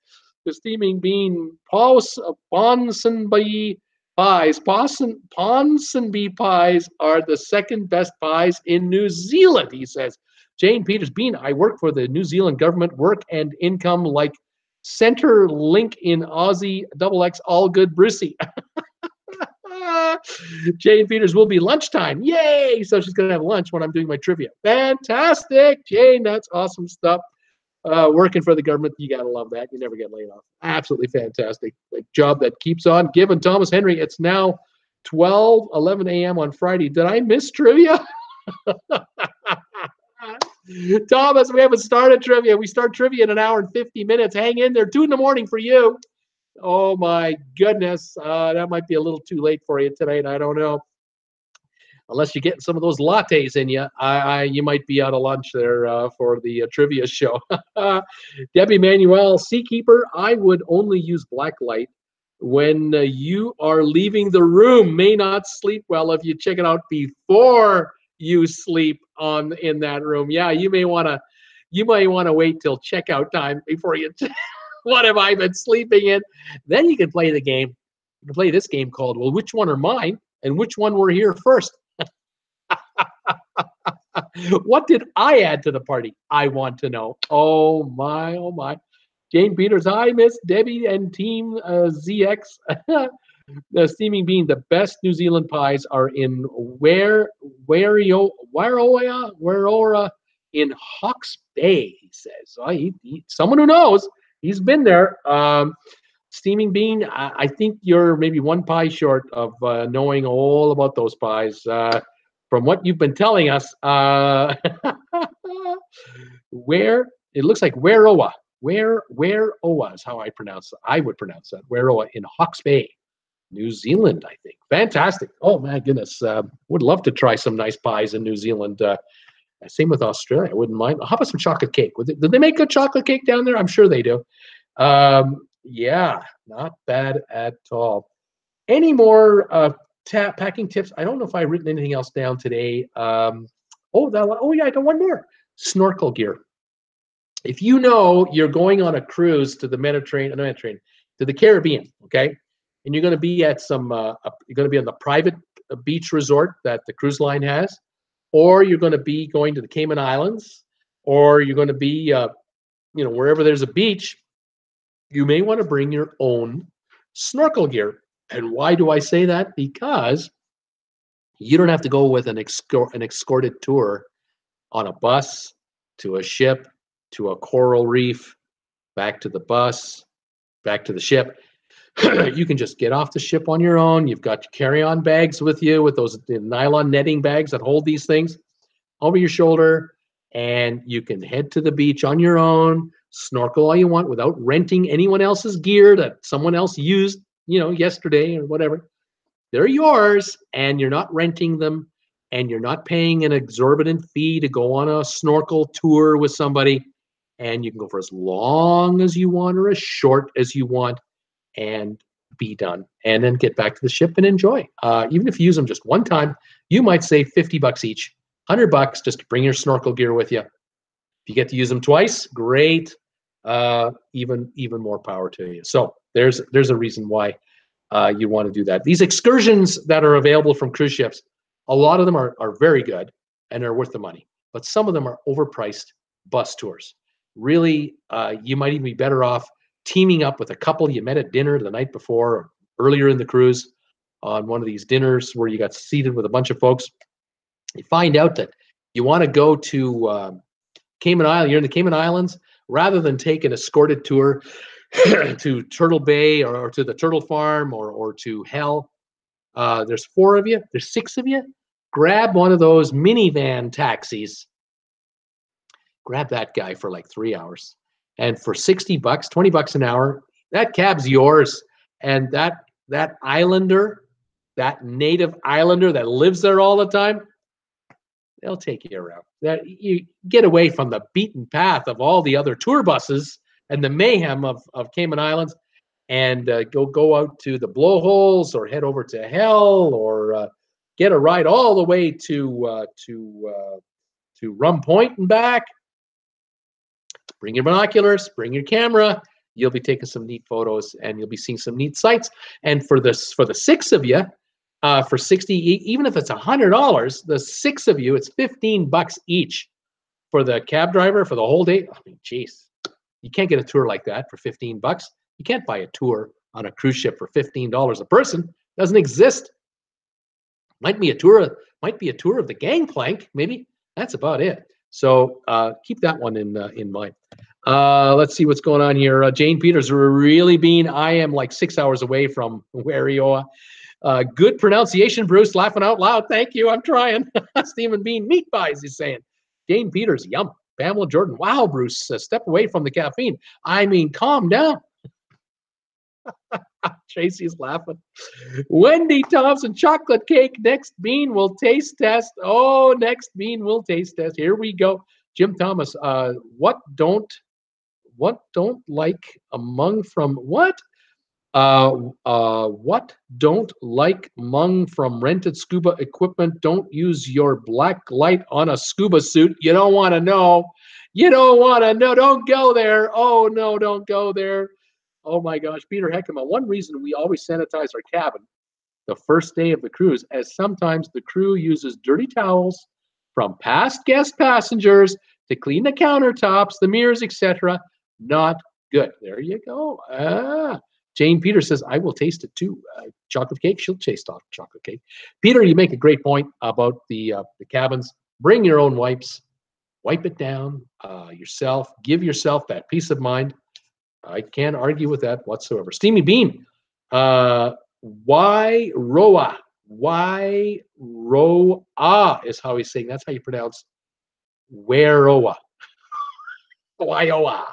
The Steaming Bean, Ponsonby pies. Ponsonby pies are the second best pies in New Zealand, he says. Jane Peters, Bean, I work for the New Zealand government, work and income like Center Link in Aussie, double X, all good, Brucey. Jane Peters will be lunchtime. Yay! So she's going to have lunch when I'm doing my trivia. Fantastic, Jane. That's awesome stuff. Uh, working for the government, you got to love that. You never get laid off. Absolutely fantastic. A job that keeps on giving. Thomas Henry, it's now twelve, eleven a m on Friday. Did I miss trivia? Thomas, we haven't started trivia. We start trivia in an hour and fifty minutes. Hang in there. Two in the morning for you. Oh, my goodness. Uh, that might be a little too late for you tonight. I don't know. Unless you're getting some of those lattes in you, I, I, you might be out of lunch there uh, for the uh, trivia show. Debbie Manuel, Seakeeper, I would only use black light when uh, you are leaving the room. May not sleep well if you check it out before you sleep on in that room. Yeah, you may want to, you may want to wait till checkout time before you. What have I been sleeping in? Then you can play the game. You can play this game called, well, which one are mine and which one were here first? What did I add to the party? I want to know. Oh, my, oh, my. Jane Peters, I miss Debbie and Team uh, Z X. The Steaming Bean, the best New Zealand pies are in where, Wairoa, Wairoa in Hawke's Bay, he says. Oh, he, he, someone who knows, he's been there. Um, Steaming Bean, I, I think you're maybe one pie short of uh, knowing all about those pies. Uh, From what you've been telling us, uh, where it looks like Wairoa, where Wairoa is how I pronounce. I would pronounce that Wairoa in Hawke's Bay, New Zealand. I think fantastic. Oh my goodness, uh, would love to try some nice pies in New Zealand. Uh, same with Australia. I wouldn't mind. How about some chocolate cake? Did they make good chocolate cake down there? I'm sure they do. Um, yeah, not bad at all. Any more uh, tap packing tips? I don't know if I've written anything else down today. Um, oh, that, oh yeah, I got one more. Snorkel gear. If you know you're going on a cruise to the Mediterranean, Mediterranean to the Caribbean, okay, and you're going to be at some, uh, you're going to be on the private beach resort that the cruise line has, or you're going to be going to the Cayman Islands, or you're going to be, uh, you know, wherever there's a beach, you may want to bring your own snorkel gear. And why do I say that? Because you don't have to go with an, escort, an escorted tour on a bus to a ship to a coral reef, back to the bus, back to the ship. You can just get off the ship on your own. You've got your carry-on bags with you, with those nylon netting bags that hold these things over your shoulder, and you can head to the beach on your own, snorkel all you want without renting anyone else's gear that someone else used, you know, yesterday or whatever. They're yours, and you're not renting them, and you're not paying an exorbitant fee to go on a snorkel tour with somebody, and you can go for as long as you want or as short as you want and be done, and then get back to the ship and enjoy. Uh, even if you use them just one time, you might save fifty bucks each, one hundred bucks just to bring your snorkel gear with you. If you get to use them twice, great. Uh, even even more power to you. So there's there's a reason why uh, you want to do that. These excursions that are available from cruise ships, a lot of them are, are very good and are worth the money, but some of them are overpriced bus tours. Really, uh, you might even be better off teaming up with a couple you met at dinner the night before or earlier in the cruise on one of these dinners where you got seated with a bunch of folks. You find out that you want to go to um, Cayman Island, you're in the Cayman Islands, rather than take an escorted tour to Turtle Bay or, or to the Turtle Farm or, or to Hell. Uh, there's four of you, there's six of you. Grab one of those minivan taxis. Grab that guy for like three hours. And for sixty bucks, twenty bucks an hour, that cab's yours. And that that islander, that native islander that lives there all the time, they'll take you around. That you get away from the beaten path of all the other tour buses and the mayhem of, of Cayman Islands, and uh, go go out to the blowholes or head over to Hell or uh, get a ride all the way to uh, to uh, to Rum Point and back. Bring your binoculars, bring your camera. You'll be taking some neat photos, and you'll be seeing some neat sights. And for this, for the six of you, uh, for sixty, even if it's a hundred dollars, the six of you, it's fifteen bucks each for the cab driver for the whole day. I mean, geez, you can't get a tour like that for fifteen bucks. You can't buy a tour on a cruise ship for fifteen dollars a person. It doesn't exist. Might be a tour. Might be a tour of the gangplank. Maybe that's about it. So uh, keep that one in uh, in mind. Uh, let's see what's going on here. Uh, Jane Peters, really being, I am like six hours away from Wairoa. Uh, good pronunciation, Bruce. Laughing out loud. Thank you. I'm trying. Stephen Bean, meat pies, he's saying. Jane Peters, yum. Pamela Jordan, wow, Bruce, uh, step away from the caffeine. I mean, calm down. Tracy's laughing. Wendy Thompson, chocolate cake. Next bean will taste test. Oh, next bean will taste test. Here we go. Jim Thomas, uh, what don't, what don't like among from what? Uh, uh, what don't like among from rented scuba equipment? Don't use your black light on a scuba suit. You don't want to know. You don't want to know. Don't go there. Oh no, don't go there. Oh my gosh, Peter Heckema, one reason we always sanitize our cabin the first day of the cruise, as sometimes the crew uses dirty towels from past guest passengers to clean the countertops, the mirrors, et cetera. Not good. There you go. Ah. Jane Peter says, I will taste it too. Uh, chocolate cake, she'll taste off chocolate cake. Peter, you make a great point about the, uh, the cabins. Bring your own wipes. Wipe it down uh, yourself. Give yourself that peace of mind. I can't argue with that whatsoever. Steamy Bean, uh, Wairoa, Wairoa is how he's saying. That's how you pronounce Wairoa, Wairoa.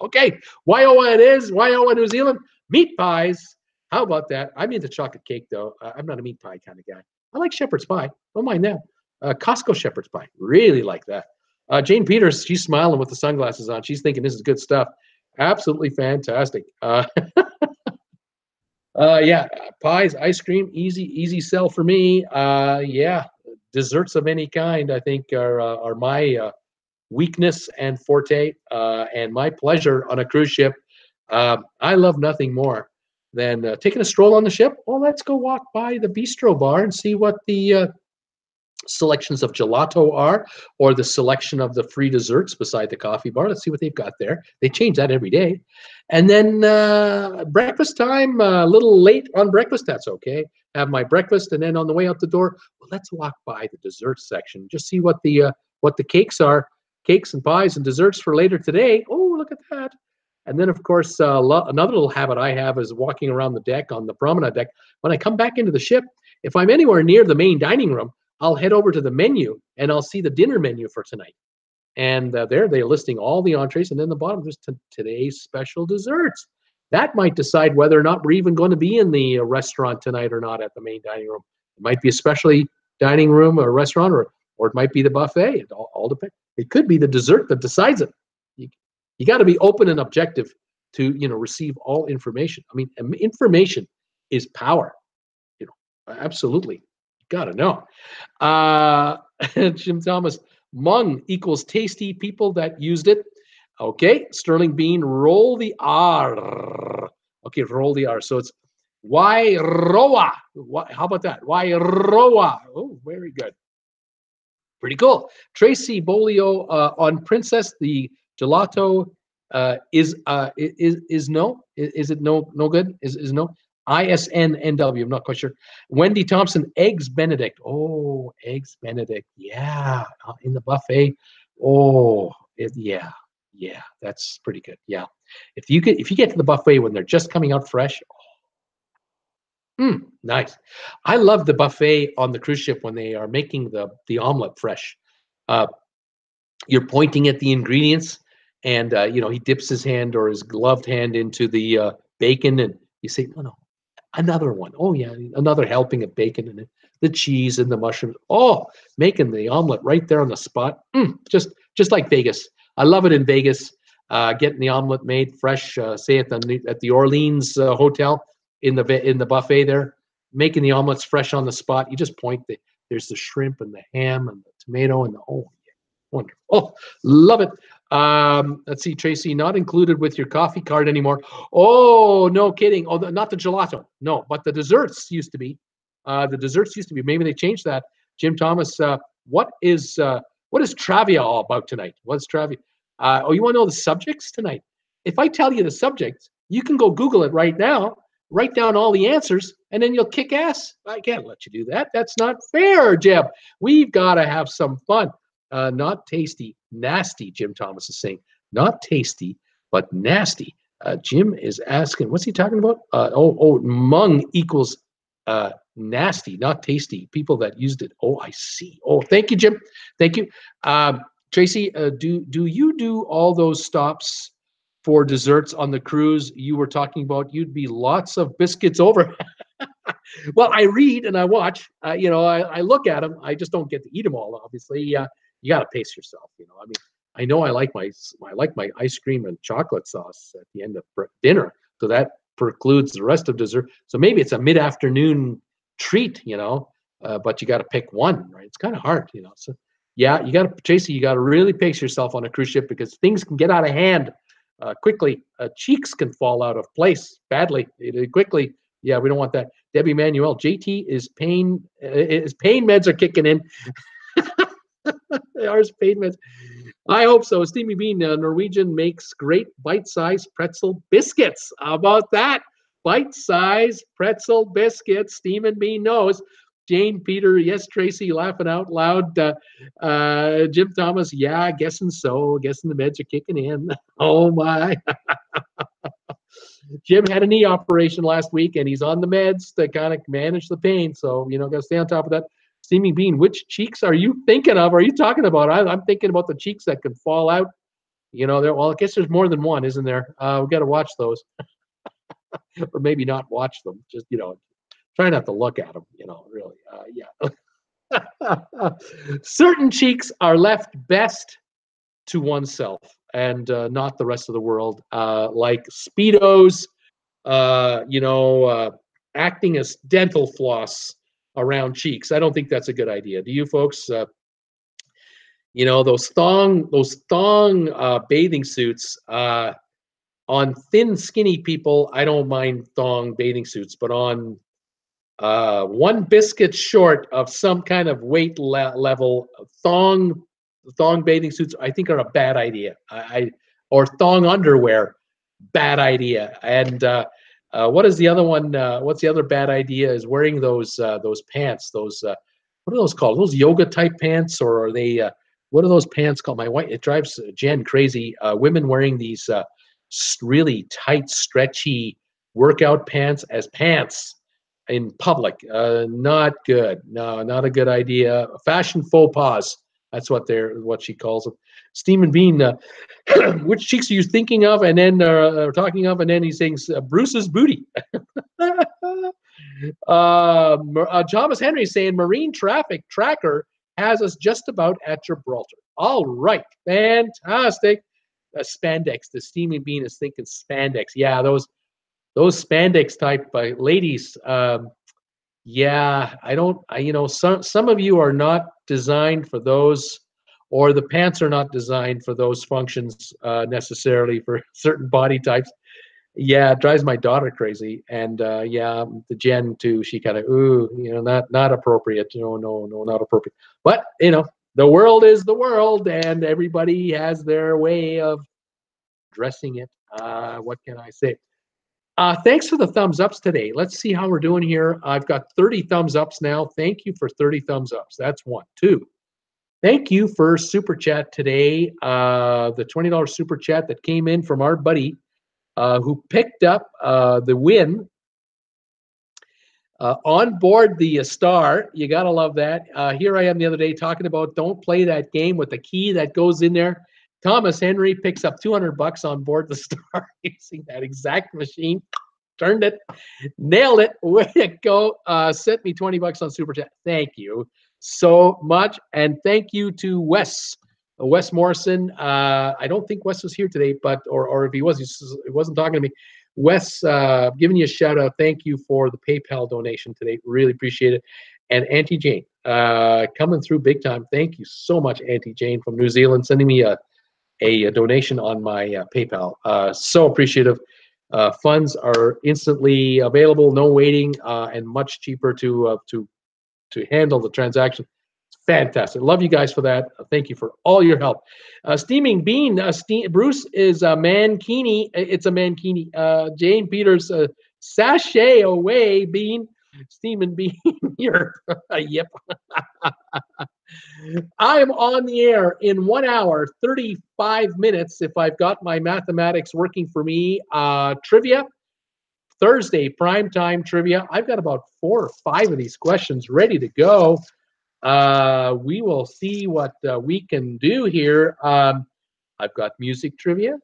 Okay, Wairoa it is, Wairoa, New Zealand. Meat pies, how about that? I'm into chocolate cake though. I'm not a meat pie kind of guy. I like shepherd's pie, don't mind that. Uh, Costco shepherd's pie, really like that. Uh, Jane Peters, she's smiling with the sunglasses on. She's thinking this is good stuff. absolutely fantastic. Uh, uh, yeah, pies, ice cream, easy, easy sell for me. Uh, yeah, desserts of any kind, I think, are uh, are my uh, weakness and forte, uh, and my pleasure on a cruise ship. Uh, I love nothing more than uh, taking a stroll on the ship. Well, let's go walk by the bistro bar and see what the uh, selections of gelato are, or the selection of the free desserts beside the coffee bar. Let's see what they've got there. They change that every day. And then uh, breakfast time, a uh, little late on breakfast, that's okay. Have my breakfast, and then on the way out the door, well, let's walk by the dessert section. Just see what the uh, what the cakes are, cakes and pies and desserts for later today. Oh, look at that. And then, of course, uh, lo- another little habit I have is walking around the deck on the promenade deck. When I come back into the ship, if I'm anywhere near the main dining room, I'll head over to the menu and I'll see the dinner menu for tonight. And uh, there they're listing all the entrees, and then the bottom there's t- today's special desserts. That might decide whether or not we're even going to be in the uh, restaurant tonight or not at the main dining room. It might be a specialty dining room or restaurant, or or it might be the buffet. It all, all depends. It could be the dessert that decides it. You, you got to be open and objective to, you know, receive all information. I mean, information is power. You know, absolutely. Gotta know. Uh, Jim Thomas, Hmong equals tasty people that used it. Okay, Sterling Bean, roll the R. Okay, roll the R. So it's Wairoa. How about that? Wairoa. Oh, very good. Pretty cool. Tracy Bolio uh, on Princess, the gelato uh, is uh, is is no is, is it no no good is is no. I S N N W, I'm not quite sure. Wendy Thompson, Eggs Benedict. Oh, Eggs Benedict. Yeah, in the buffet. Oh, it, yeah, yeah, that's pretty good. Yeah. If you get, if you get to the buffet when they're just coming out fresh, oh. mm, nice. I love the buffet on the cruise ship when they are making the, the omelet fresh. Uh, you're pointing at the ingredients, and, uh, you know, he dips his hand or his gloved hand into the uh, bacon, and you say, no, no. Another one. Oh, yeah, another helping of bacon and the cheese and the mushrooms. Oh, making the omelet right there on the spot. Mm, just just like Vegas. I love it in Vegas, uh, getting the omelet made fresh, uh, say at the at the Orleans uh, Hotel in the in the buffet there, making the omelets fresh on the spot. You just point. The, there's the shrimp and the ham and the tomato and the, oh, yeah, wonderful. Oh, love it. Um, let's see, Tracy, not included with your coffee card anymore. Oh, no kidding. Oh, the, not the gelato. No, but the desserts used to be. Uh, the desserts used to be. Maybe they changed that. Jim Thomas, uh, what is uh, what is Travia all about tonight? What's Travia? Uh, oh, you want to know the subjects tonight? If I tell you the subjects, you can go Google it right now, write down all the answers, and then you'll kick ass. I can't let you do that. That's not fair, Jim. We've got to have some fun. Uh, not tasty, nasty, Jim Thomas is saying. Not tasty, but nasty. Uh, Jim is asking, what's he talking about? Uh, oh, oh, Hmong equals uh, nasty, not tasty. People that used it. Oh, I see. Oh, thank you, Jim. Thank you. Um, Tracy, uh, do, do you do all those stops for desserts on the cruise you were talking about? You'd be lots of biscuits over. Well, I read and I watch. Uh, you know, I, I look at them. I just don't get to eat them all, obviously. Uh, You got to pace yourself, you know. I mean, I know I like my I like my ice cream and chocolate sauce at the end of dinner, so that precludes the rest of dessert. So maybe it's a mid-afternoon treat, you know, uh, but you got to pick one, right? It's kind of hard, you know. So yeah, you got to, Tracy, you got to really pace yourself on a cruise ship because things can get out of hand uh, quickly. Uh, cheeks can fall out of place badly, it, quickly. Yeah, we don't want that. Debbie Manuel, J T is pain. Uh, is pain meds are kicking in. Ours payments. I hope so. Steamy Bean, uh, Norwegian makes great bite-sized pretzel biscuits. How about that? Bite-sized pretzel biscuits. Steamy Bean knows. Jane Peter, yes, Tracy, laughing out loud. Uh, uh, Jim Thomas, yeah, guessing so. Guessing the meds are kicking in. Oh, my. Jim had a knee operation last week, and he's on the meds to kind of manage the pain. So, you know, got to stay on top of that. Steaming Bean, which cheeks are you thinking of? Are you talking about? I, I'm thinking about the cheeks that can fall out. You know, there. Well, I guess there's more than one, isn't there? Uh, we've got to watch those. Or maybe not watch them. Just, you know, try not to look at them, you know, really. Uh, yeah. Certain cheeks are left best to oneself. and uh, not the rest of the world, uh, like Speedos, uh, you know, uh, acting as dental floss around cheeks. I don't think that's a good idea. Do you folks? Uh, you know, those thong, those thong uh, bathing suits uh, on thin, skinny people. I don't mind thong bathing suits, but on uh, one biscuit short of some kind of weight le- level, thong thong bathing suits, I think, are a bad idea. I, I or thong underwear, bad idea. And uh, uh, what is the other one? Uh, what's the other bad idea? Is wearing those uh, those pants. Those uh, what are those called? Those yoga type pants, or are they? Uh, what are those pants called? My wife, it drives Jen crazy. Uh, women wearing these uh, really tight, stretchy workout pants as pants in public. Uh, not good. No, not a good idea. Fashion faux pas. That's what they're what she calls them. Steam and Bean, uh, which cheeks are you thinking of? And then uh, talking of, and then he's saying uh, Bruce's booty. uh, uh, Thomas Henry saying marine traffic tracker has us just about at Gibraltar. All right, fantastic. Uh, spandex. The Steam and Bean is thinking spandex. Yeah, those those spandex type uh, ladies. Um, Yeah, I don't, I, you know, some some of you are not designed for those, or the pants are not designed for those functions uh, necessarily for certain body types. Yeah, it drives my daughter crazy. And uh, yeah, the Jen too, she kind of, ooh, you know, not, not appropriate. No, no, no, not appropriate. But, you know, the world is the world, and everybody has their way of dressing it. Uh, what can I say? Uh, thanks for the thumbs ups today. Let's see how we're doing here. I've got thirty thumbs ups now. Thank you for thirty thumbs ups. That's one. Two, thank you for Super Chat today. Uh, the twenty dollar Super Chat that came in from our buddy uh, who picked up uh, the win uh, on board the uh, Star. You got to love that. Uh, here I am the other day talking about don't play that game with the key that goes in there. Thomas Henry picks up two hundred bucks on board the Star using that exact machine. Turned it, nailed it, way to go. Uh, sent me twenty bucks on Super Chat. Thank you so much. And thank you to Wes, uh, Wes Morrison. Uh, I don't think Wes was here today, but, or, or if he was, he wasn't talking to me. Wes, uh, giving you a shout out. Thank you for the PayPal donation today. Really appreciate it. And Auntie Jane, uh, coming through big time. Thank you so much, Auntie Jane from New Zealand, sending me a, A, a donation on my uh, PayPal. Uh, so appreciative. Uh, funds are instantly available, no waiting, uh, and much cheaper to uh, to to handle the transaction. It's fantastic. Love you guys for that. Uh, thank you for all your help. Uh, Steaming Bean, uh, Steam, Bruce is a mankini. It's a mankini. Uh, Jane Peters, uh, sashay away, Bean. Steaming Bean here. Yep. I'm on the air in one hour, thirty-five minutes, if I've got my mathematics working for me. Uh, trivia, Thursday, primetime trivia. I've got about four or five of these questions ready to go. Uh, we will see what uh, we can do here. Um, I've got music trivia.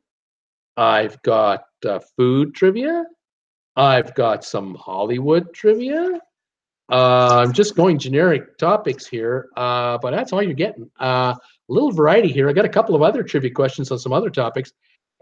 I've got uh, food trivia. I've got some Hollywood trivia. Uh, I'm just going generic topics here, uh, but that's all you're getting. Uh, a little variety here. I got a couple of other trivia questions on some other topics,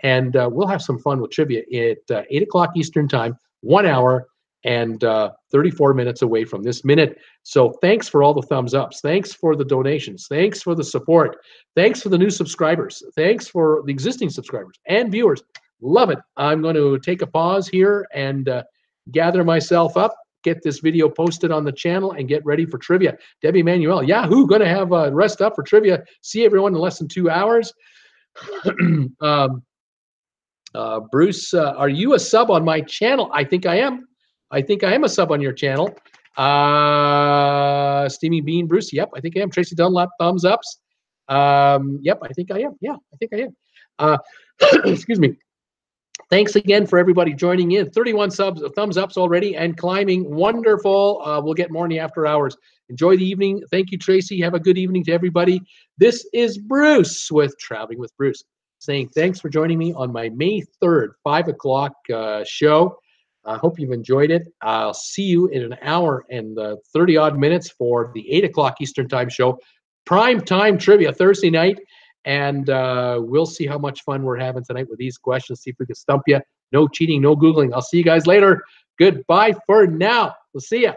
and uh, we'll have some fun with trivia at uh, eight o'clock Eastern Time, one hour and uh, thirty-four minutes away from this minute. So thanks for all the thumbs ups. Thanks for the donations. Thanks for the support. Thanks for the new subscribers. Thanks for the existing subscribers and viewers. Love it. I'm going to take a pause here and uh, gather myself up, get this video posted on the channel, and get ready for trivia. Debbie Manuel, Yahoo, going to have a uh, rest up for trivia. See everyone in less than two hours. um, uh, Bruce, uh, are you a sub on my channel? I think I am. I think I am a sub on your channel. Uh, Steamy Bean, Bruce, yep, I think I am. Tracy Dunlap, thumbs ups. Um, yep, I think I am. Yeah, I think I am. Uh, excuse me. Thanks again for everybody joining in. thirty-one subs, thumbs ups already, and climbing. Wonderful. Uh, we'll get more in the after hours. Enjoy the evening. Thank you, Tracy. Have a good evening to everybody. This is Bruce with Traveling with Bruce, saying thanks for joining me on my May third, five o'clock uh, show. I hope you've enjoyed it. I'll see you in an hour and thirty-odd minutes for the eight o'clock Eastern Time show. Prime Time Trivia Thursday night. And uh, we'll see how much fun we're having tonight with these questions, see if we can stump you. No cheating, no Googling. I'll see you guys later. Goodbye for now. We'll see ya.